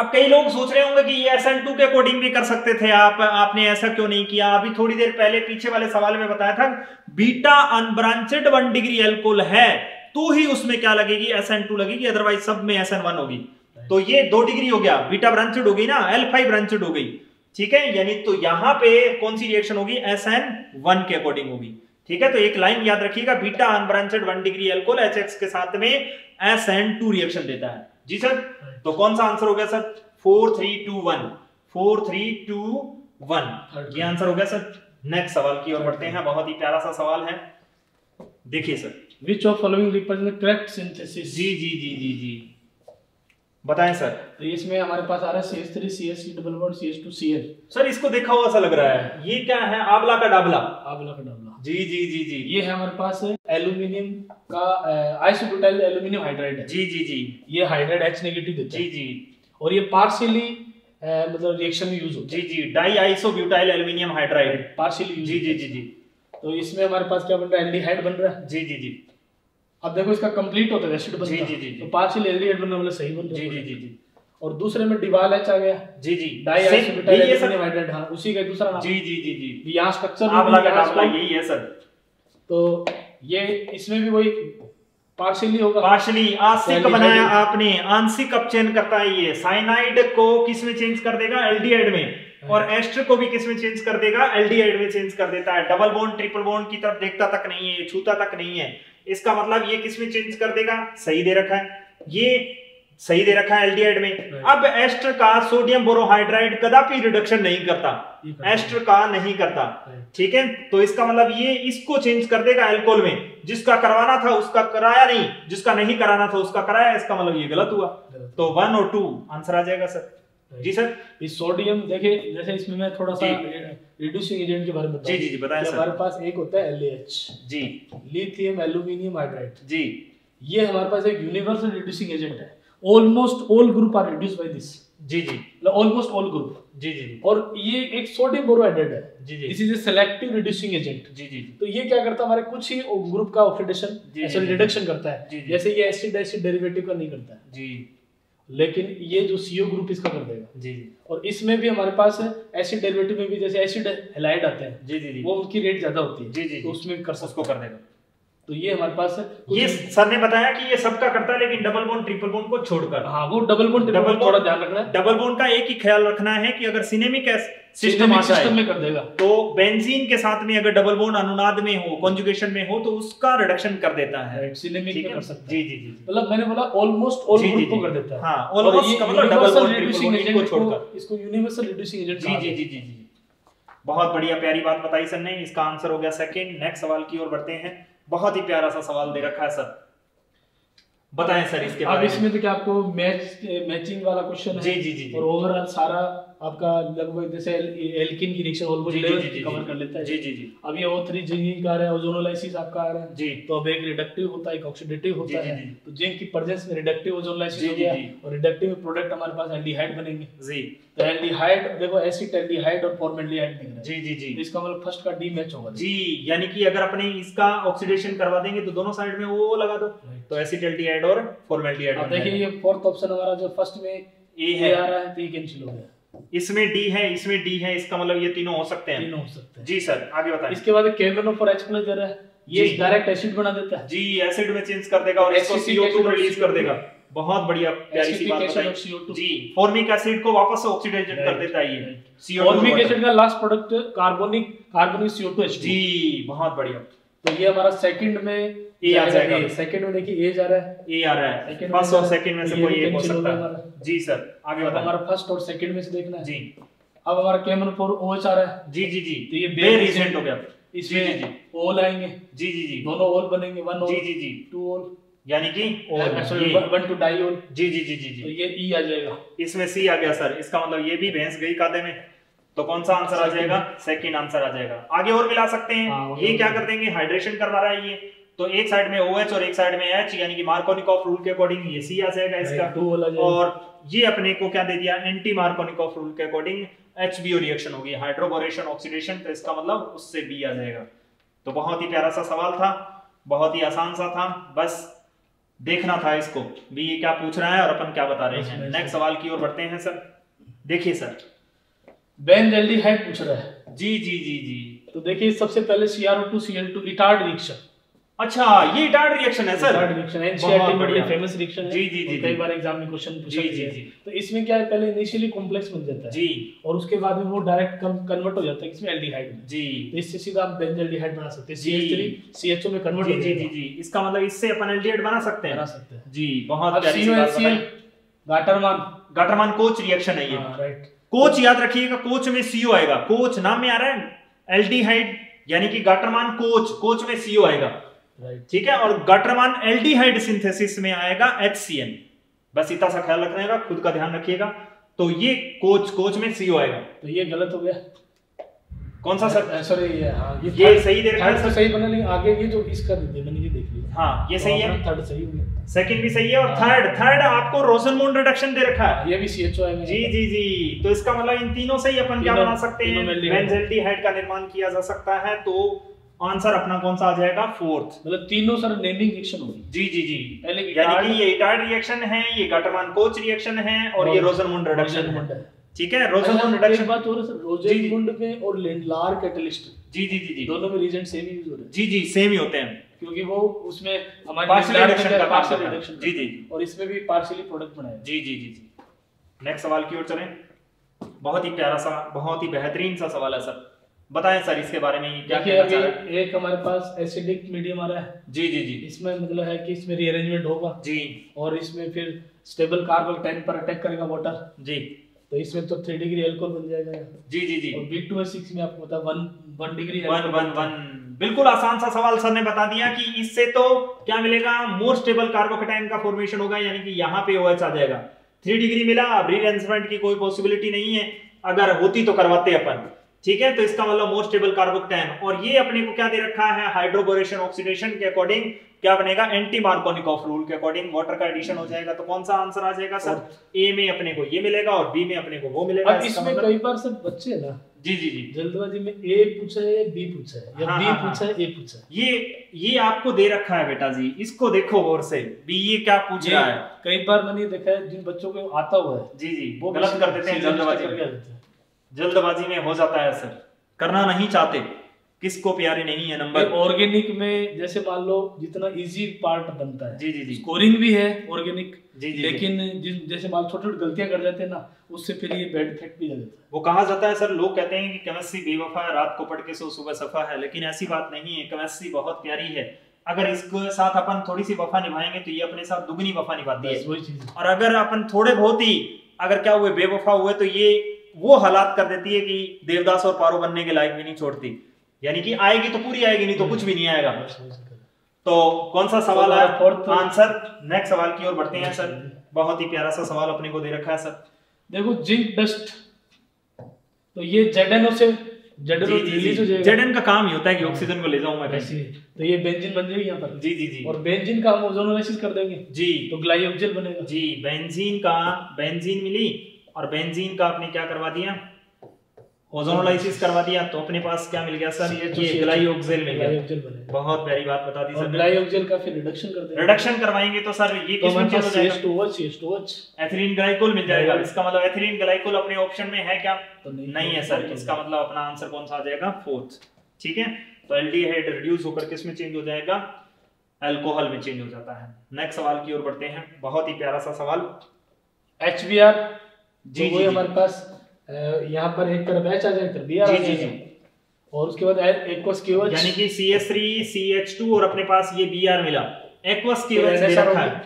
अब कई लोग सोच रहे होंगे कि ये SN2 के कोडिंग भी कर सकते थे आप, आपने ऐसा क्यों नहीं किया। अभी थोड़ी देर पहले पीछे वाले सवाल में बताया था बीटा अनब्रांचेड 1 डिग्री एल्कोहल है तो ही उसमें क्या लगेगी, SN2 लगेगी, अदरवाइज सब में SN1 होगी। तो ये 2 डिग्री हो गया, बीटा ब्रांचेड हो गई ना, L5 ब्रांचेड हो गई, ठीक है। यानी तो यहां पे कौन सी रिएक्शन होगी, SN1 के अकॉर्डिंग होगी, ठीक है। तो एक लाइन याद रखिएगा, beta unbranched 1 degree alcohol HX के साथ में SN2 रिएक्शन देता है जी सर। तो कौन सा आंसर हो गया सर, 4 3 2 1, 4 3 2 1 ये आंसर हो गया सर। नेक्स्ट सवाल की ओर बढ़ते हैं, बहुत ही प्यारा सा सवाल है, देखिए sir, which of following represent correct synthesis जी जी जी जी जी, बताएं सर। तो इसमें हमारे पास आ रहा है CH3 CH3 CH2Cl सर, इसको देखा हुआ ऐसा लग रहा है, ये क्या है, आबला का डाबला, आबला का डाबला जी जी जी जी। ये है हमारे पास एल्यूमिनियम का आइसोब्यूटाइल एल्यूमिनियम हाइड्राइड है जी जी जी, ये हाइड्राइड H नेगेटिव देता है जी जी, और ये पार्शियली मतलब रिएक्शन में यूज होता है जी जी, di isobutyl aluminium hydride partially use जी जी जी जी। तो इसमें हमारे पास क्या बन रहा है, एल्डिहाइड बन रहा है जी जी जी। अब देखो इसका कंप्लीट होता है रेसिड बनता है जी जी जी, तो पार्शियल एल्डिहाइड बनने वाला सही बन रहा है जी जी जी। और दूसरे में डिवाल एच आ गया जी जी, डाई आइसोब्यूटाइल एल्यूमिनियम हाइड्राइड, हां उसी का दूसरा नाम जी जी जी जी। यहां स्ट्रक्चर आबला का डाबला यही है सर। तो ये इसमें भी वही पार्शियली होगा, पार्शियली आंशिक बनाया आपने, आंशिक अपचयन करता है ये, साइनाइड को किस में चेंज कर देगा, एल्डिहाइड में, और एस्टर को भी किस में चेंज कर देगा, एल्डिहाइड में चेंज कर देता है। डबल बॉन्ड ट्रिपल बॉन्ड की तरफ देखता तक नहीं है, छूता तक नहीं है, इसका मतलब ये किस में चेंज कर देगा, सही दे रखा है, ये सही दे रखा है एल्डिहाइड में। अब एस्टर का सोडियम बोरोहाइड्राइड कदापि रिडक्शन नहीं करता, एस्टर का नहीं करता, ठीक है। तो इसका मतलब ये इसको चेंज कर देगा एल्कोहल में, जिसका करवाना था उसका कराया नहीं, जिसका नहीं कराना था उसका कराया, इसका मतलब ये गलत हुआ। तो 1 और 2 आंसर आ जाएगा सर जी सर। इस सोडियम देखिए जैसे इसमें मैं थोड़ा सा रिड्यूसिंग एजेंट के बारे में जी जी जी बताएं सर। हमारे पास एक होता है LAH जी, लिथियम एल्यूमिनियम हाइड्राइड जी, ये हमारे पास एक यूनिवर्सल रिड्यूसिंग एजेंट है, almost all group are reduced by this जी जी, ऑलमोस्ट ऑल ग्रुप जी जी। और ये एक सोडियम बोरोहाइड्रेट है जी जी, this is a selective reducing agent जी जी। तो ये क्या करता है, हमारे कुछ ही ग्रुप का ऑक्सीडेशन सॉरी रिडक्शन करता है, जैसे ये एसिड एसिड डेरिवेटिव का नहीं करता है जी, लेकिन ये जो CO ग्रुप इसका कर देगा जी जी। और इसमें भी हमारे पास एसिड डेरिवेटिव में भी जैसे एसिड हैलाइड आते हैं जी जी जी, वो उनकी रेट ज्यादा होती है जी जी, तो उसमें कर उसको कर देगा। तो ये हमारे पास ये सर ने बताया कि ये सबका करता है, लेकिन डबल बॉन्ड ट्रिपल बॉन्ड को छोड़कर, हाँ वो डबल बॉन्ड ट्रिपल बॉन्ड थोड़ा ध्यान रखना है, डबल बॉन्ड का एक ही ख्याल रखना है कि अगर सिनेमिक सिस्टम में कर देगा तो बेंजीन के साथ में अगर डबल बॉन्ड अनुनाद में हो, कॉन्जुगेशन में हो, तो उसका रिडक्शन कर देता है, सिनेमिक में कर सकता है जी जी जी। मतलब मैंने बोला ऑलमोस्ट ऑल ग्रुप को कर देता है, हां ऑलमोस्ट का मतलब डबल बॉन्ड रिड्यूसिंग एजेंट को छोड़कर इसको यूनिवर्सल रिड्यूसिंग एजेंट जी जी जी जी। बहुत बढ़िया प्यारी बात बताई सर ने, इसका आंसर हो गया सेकंड। नेक्स्ट सवाल की ओर बढ़ते हैं, बहुत ही प्यारा सा सवाल दे रखा है सर, बताएं सर इसके बारे में। इसमें तो क्या आपको मैचिंग वाला क्वेश्चन है जी जी जी, और ओवरऑल सारा आपका लगभग जैसे एल्किन की रिएक्शन ऑलमोस्ट लेवल कवर कर लेता है जी जी जी। अब ये O3 जिंक का आ रहा है, ओजोनोलाइसिस आपका आ रहा है जी, तो अब एक रिडक्टिव होता है, एक ऑक्सीडेटिव होता है, तो जिंक की प्रेजेंस में रिडक्टिव ओजोनोलाइसिस हो गया, और रिडक्टिव में प्रोडक्ट हमारे पास एल्डिहाइड बनेंगे जी। तो एल्डिहाइड देखो एसिड एल्डिहाइड और फॉर्म एल्डिहाइड दिख रहा है जी जी जी, इसका मतलब फर्स्ट का डी मैच होगा जी, यानी कि अगर अपने इसका ऑक्सीडेशन करवा देंगे तो दोनों साइड में वो लगा दो, तो एसिड एल्डिहाइड और फॉर्म एल्डिहाइड। अब देखिए ये फोर्थ ऑप्शन हमारा जो फर्स्ट में ए है आ रहा है, तो ये कैंसिल हो गया, इसमें डी है, इसमें डी है, इसका मतलब ये तीनों हो सकते हैं, तीनों हो सकते हैं जी सर। आगे बताएं। इसके बाद KMnO4 H+ दे रहा है, ये डायरेक्ट एसिड बना देता है जी, एसिड में चेंज कर देगा और इसको CO2 रिलीज कर देगा। बहुत बढ़िया प्यारी सी बात बताई जी, फॉर्मिक एसिड को वापस ऑक्सीडाइज कर देता है ये CO2, फॉर्मिक एसिड का लास्ट प्रोडक्ट कार्बोनिक CO2H जी। बहुत बढ़िया, तो ये हमारा सेकंड में ए आ जाएगा, सेकंड में देखिए ए जा रहा है, ए आ रहा है बस, और सेकंड में से कोई एक हो सकता है जी सर। आगे बताओ, हमारा फर्स्ट और सेकंड में से देखना है जी। अब हमारा KMnO4 OH आ रहा है जी जी जी, तो ये बे रिएजेंट हो गया, इसमें ओल आएंगे जी जी जी, दोनों ओल बनेंगे, वन ओल जी जी जी, टू ओल यानी कि वन टू डाई ओल जी जी जी जी जी, तो ये ई आ जाएगा, इसमें सी आ गया सर, इसका मतलब ये भी भैंस गई कादे में, तो कौन सा आंसर आ जाएगा? सेकंड आंसर आ जाएगा। आगे और मिला सकते हैं, ये क्या कर देंगे, हाइड्रेशन करवा रहा है ये, तो एक साइड में OH और एक साइड में H, यानी कि मार्कोनिकॉफ रूल के अकॉर्डिंग ये C आ जाएगा इसका, और ये अपने को क्या दे दिया, एंटी मार्कोनिकॉफ रूल के अकॉर्डिंग HBO रिएक्शन होगी, हाइड्रोबोरेशन ऑक्सीडेशन, तो इसका मतलब उससे B आ जाएगा। तो बहुत ही प्यारा सा सवाल था, बहुत ही आसान सा था, बस देखना था इसको भी ये क्या पूछ रहा है और अपन क्या बता रहे हैं। नेक्स्ट सवाल की ओर बढ़ते हैं सर। देखिए सर, बेंजल्डिहाइड है पूछ रहा है जी जी जी जी, तो देखिए सबसे पहले CrO2Cl2 रिटार्ड रिएक्शन। अच्छा, ये रिटार्ड रिएक्शन है सर, रिएक्शन एनसीईआरटी में फेमस रिएक्शन है जी जी जी, कई बार एग्जाम में क्वेश्चन पूछा जी जी। तो इसमें क्या है, पहले इनिशियली कॉम्प्लेक्स बन जाता है जी, और उसके बाद में वो डायरेक्ट कन्वर्ट हो जाता है इसमें एल्डिहाइड में जी, तो इससे सीधा आप बेंजल्डिहाइड बना सकते हैं, CH3 CHO में कन्वर्ट हो जाएगा जी जी, इसका मतलब इससे अपन एल्डिहाइड बना सकते हैं जी। बहुत प्यारी बात है। गाटरमैन कोच रिएक्शन है ये, राइट, कोच याद रखिएगा, कोच में CO आएगा, कोच नाम में आ रहा है एल्डिहाइड, यानी कि गाटरमैन कोच, कोच में CO आएगा ठीक है, और गाटरमैन एल्डिहाइड सिंथेसिस में आएगा HCN, बस इतना सा ख्याल रखना, खुद का ध्यान रखिएगा। तो ये कोच में CO आएगा, तो ये गलत हो गया, कौन सा सर? सॉरी ये सही दे रखा है सर, सही बना, लेकिन आगे ये जो इसका दे मैंने ये देख लिया, हां ये सही है, थर्ड सही हो गया, सेकंड भी सही है, और थर्ड आपको रोसेनमुंड रिडक्शन दे रखा है, ये भी CHO है जी जी जी, तो इसका मतलब इन तीनों से ही अपन क्या बना सकते हैं, बेंजल्डिहाइड का निर्माण किया जा सकता है। तो आंसर अपना कौन सा आ जाएगा? फोर्थ, मतलब तीनों सर नेमिंग रिएक्शन होगी जी जी जी, यानी कि ये इटार्ड रिएक्शन है, ये गाटरमैन कोच रिएक्शन है, और ये रोसेनमुंड रिडक्शन है ठीक है। रोसेनमुंड रिडक्शन बात हो रही है सर, रोसेनमुंड में और लिंडलार कैटलिस्ट जी जी जी, दोनों में रीजेंट सेम ही यूज हो रहे हैं जी जी, सेम ही होते हैं, क्योंकि वो उसमें हमारे पार्शियल रिडक्शन जी जी, और इसमें भी पार्शियली प्रोडक्ट बनाया जी जी जी जी। नेक्स्ट सवाल की ओर चलें, बहुत ही प्यारा सा, बहुत ही बेहतरीन सा सवाल है सर, बताएं सर इसके बारे में क्या कहना चाह रहे हैं। एक हमारे पास एसिडिक मीडियम आ रहा है जी जी जी, इसमें मतलब है कि इसमें रीअरेंजमेंट होगा जी, और इसमें फिर स्टेबल कार्बन 10 पर अटैक करेगा वाटर जी, तो इसमें तो 3 डिग्री अल्कोहल बन जाएगा जी जी जी, और B2H6 में आपको पता 1 डिग्री 1 बिल्कुल आसान सा सवाल सर ने बता दिया कि इससे तो क्या मिलेगा, मोर स्टेबल कार्बोकैटायन का फॉर्मेशन होगा, यानी कि यहाँ पे OH आ जाएगा। 3 डिग्री मिला, अब रीअरेंजमेंट की कोई पॉसिबिलिटी नहीं है, अगर होती तो करवाते अपन ठीक है, तो इसका मतलब मोर स्टेबल कार्बोकैटायन, और ये अपने को क्या दे रखा है, हाइड्रोबोरेशन ऑक्सीडेशन के अकॉर्डिंग क्या बनेगा, एंटी मार्कोनिकॉफ रूल के अकॉर्डिंग वाटर का एडिशन हो जाएगा। तो कौन सा आंसर आ जाएगा सर? ए में अपने को ये मिलेगा और बी में अपने को वो मिलेगा। अब इसमें कई बार सब बच्चे है ना जी जी जी, जल्दबाजी में ए पूछा है बी पूछा है, या बी पूछा है ए पूछा है, ये आपको दे रखा है बेटा जी, इसको देखो गौर से, बी ये क्या पूछ रहा है। कई बार मैंने देखा है जिन बच्चों को आता हुआ है जी जी, वो गलत कर देते हैं, जल्दबाजी में हो जाता है सर, करना नहीं चाहते, किसको प्यारे नहीं है नंबर। ऑर्गेनिक में जैसे मान लो जितना इजी पार्ट बनता है जी जी जी, स्कोरिंग भी है ऑर्गेनिक जी जी, लेकिन जैसे मान लो छोटी-छोटी गलतियां कर जाते हैं ना, उससे फिर ये बैड इफेक्ट भी जाता है। वो कहा जाता है सर, लोग कहते हैं कि केमिस्ट्री बेवफा है, रात को पढ़ के सो सुबह सफा है, लेकिन ऐसी बात नहीं है, केमिस्ट्री बहुत प्यारी है, अगर इसके साथ अपन थोड़ी सी वफा निभाएंगे तो ये अपने साथ दुगनी वफा निभाती है, और अगर अपन थोड़े बहुत ही अगर क्या हुए बेवफा हुए तो ये वो हालात कर देती है कि देवदास और पारो बनने के लायक भी नहीं छोड़ती, यानी कि आएगी तो पूरी आएगी, नहीं तो कुछ भी नहीं आएगा। तो कौन सा सवाल है? Fourth answer. नेक्स्ट सवाल की ओर बढ़ते हैं सर, बहुत ही प्यारा सा सवाल अपने को दे रखा है सर। देखो जिंक डस्ट, तो ये ZnO से ZN का काम ही होता है कि ऑक्सीजन को ले जाऊं मैं कैसे, तो ये बेंजीन बन जाएगी यहाँ पर जी जी जी, और बेंजीन का हम ओजोनोलाइसिस कर देंगे जी, तो ग्लायोक्सल बनेगा जी। बेंजीन मिली और बेंजीन का आपने क्या करवा दिया, ओजोनोलाइसिस करवा दिया, तो अपने पास क्या मिल गया सर? ये ग्लायोक्सेल मिल गया। बहुत प्यारी बात बता दी सर, ग्लायोक्सेल का फिर रिडक्शन कर देंगे, रिडक्शन करवाएंगे तो सर ये किस में चला जाएगा? CH2OH एथिलीन ग्लाइकोल मिल जाएगा। इसका मतलब एथिलीन ग्लाइकोल अपने ऑप्शन में है क्या? तो नहीं है सर, इसका मतलब अपना आंसर कौन सा आ जाएगा? फोर्थ ठीक है। तो एल्डिहाइड रिड्यूस होकर किस में चेंज हो जाएगा? अल्कोहल में चेंज हो जाता है। नेक्स्ट सवाल की ओर बढ़ते हैं, बहुत ही प्यारा सा सवाल HBr जी जी, हमारे पास यहाँ पर एक तरफ H आ जाएगा, तरफ B आ जाएगा, और उसके बाद एक्वस KOH यानी कि CH3 CH2 और अपने पास ये Br मिला, एक्वस KOH दे रखा है,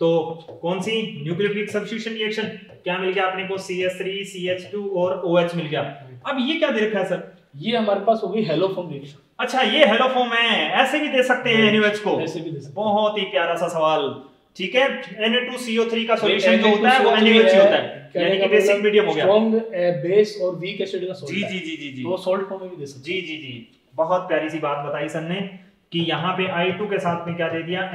तो कौन सी न्यूक्लियोफिलिक सब्स्टिट्यूशन रिएक्शन? क्या मिल गया अपने को? CH3 CH2 और OH मिल गया। अब ये क्या दे रखा है सर? ये हमारे पास होगी हेलोफॉर्म रिएक्शन। अच्छा ये हेलोफॉर्म है, ऐसे भी दे सकते हैं NaOH को, ऐसे भी दे सकते। बहुत ही प्यारा सा सवाल, ठीक है। Na2CO3 का सॉल्यूशन जो होता है वो NaOH होता है, यानी कि बेसिक मीडियम हो गया, स्ट्रांग बेस और वीक एसिड का सॉल्ट। जी तो सॉल्ट फॉर्म में भी दे सकते हैं। जी बहुत प्यारी सी बात बताई सर ने कि यहाँ पे I2 के साथ में क्या दे दिया,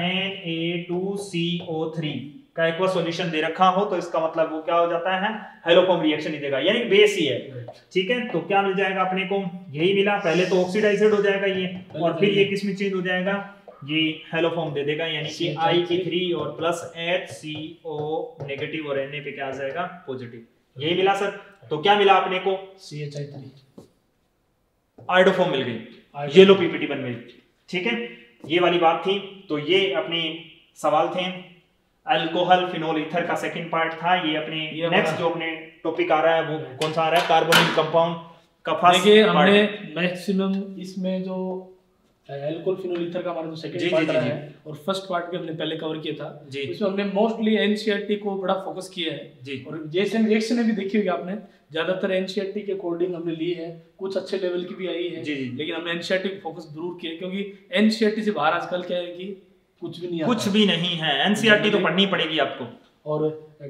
Na2CO3 का एक सॉल्यूशन दे रखा हो तो इसका मतलब वो क्या हो जाता है, हेलोफॉर्म रिएक्शन ही देगा, यानी बेस ही है, ठीक है। तो क्या मिल जाएगा अपने को, यही मिला, पहले तो ऑक्सीडाइज्ड हो जाएगा ये और फिर ये किसमें चेंज हो जाएगा, ये हेलोफॉर्म दे देगा, यानी कि Ig3 और प्लस HCO नेगेटिव और Na पे क्या आ जाएगा, पॉजिटिव। यही मिला सर। तो क्या मिला अपने को, CHI3 आयोडोफॉर्म मिल गई, येलो पीपीटी बन गई, ठीक है। ये वाली बात थी। तो ये अपने सवाल थे, अल्कोहल फिनोल ईथर का सेकंड पार्ट था। ये अपने नेक्स्ट जो अपने टॉपिक आ रहा है वो कौन सा आ रहा है, कार्बोनिल कंपाउंड का फर्स्ट पार्ट। हमने मैक्सिमम इसमें जो अल्कोहल फिनोल ईथर का हमारा जो सेकंड पार्ट आ रहा है और फर्स्ट पार्ट भी हमने पहले कवर किया था, इसमें हमने मोस्टली एनसीईआरटी को बड़ा फोकस किया है और जैसे रिएक्शन भी देखी होगी आपने, ज्यादातर एनसीईआरटी के अकॉर्डिंग हमने ली है, कुछ अच्छे लेवल की भी आई है, लेकिन हमने एनसीईआरटी पे फोकस जरूर किया क्योंकि एनसीईआरटी से बाहर आजकल क्या है कि कुछ भी नहीं है। एनसीईआरटी तो पढ़नी पड़ेगी आपको। और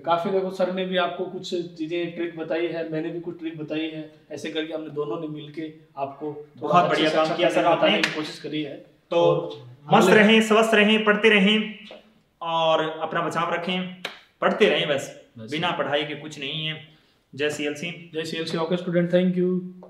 काफी देखो सर ने भी आपको कुछ चीजें ट्रिक बताई है, मैंने भी कुछ ट्रिक बताई है, ऐसे करके हमने दोनों ने मिलके आपको बहुत बढ़िया काम किया सर, आपने कोशिश करी है। तो मस्त रहें, स्वस्थ रहें, पढ़ते रहें और अपना बचाव रखें, पढ़ते रहें, बस बिना पढ़ाई के कुछ नहीं है। जय CLC, जय CLC। Okay student, thank you.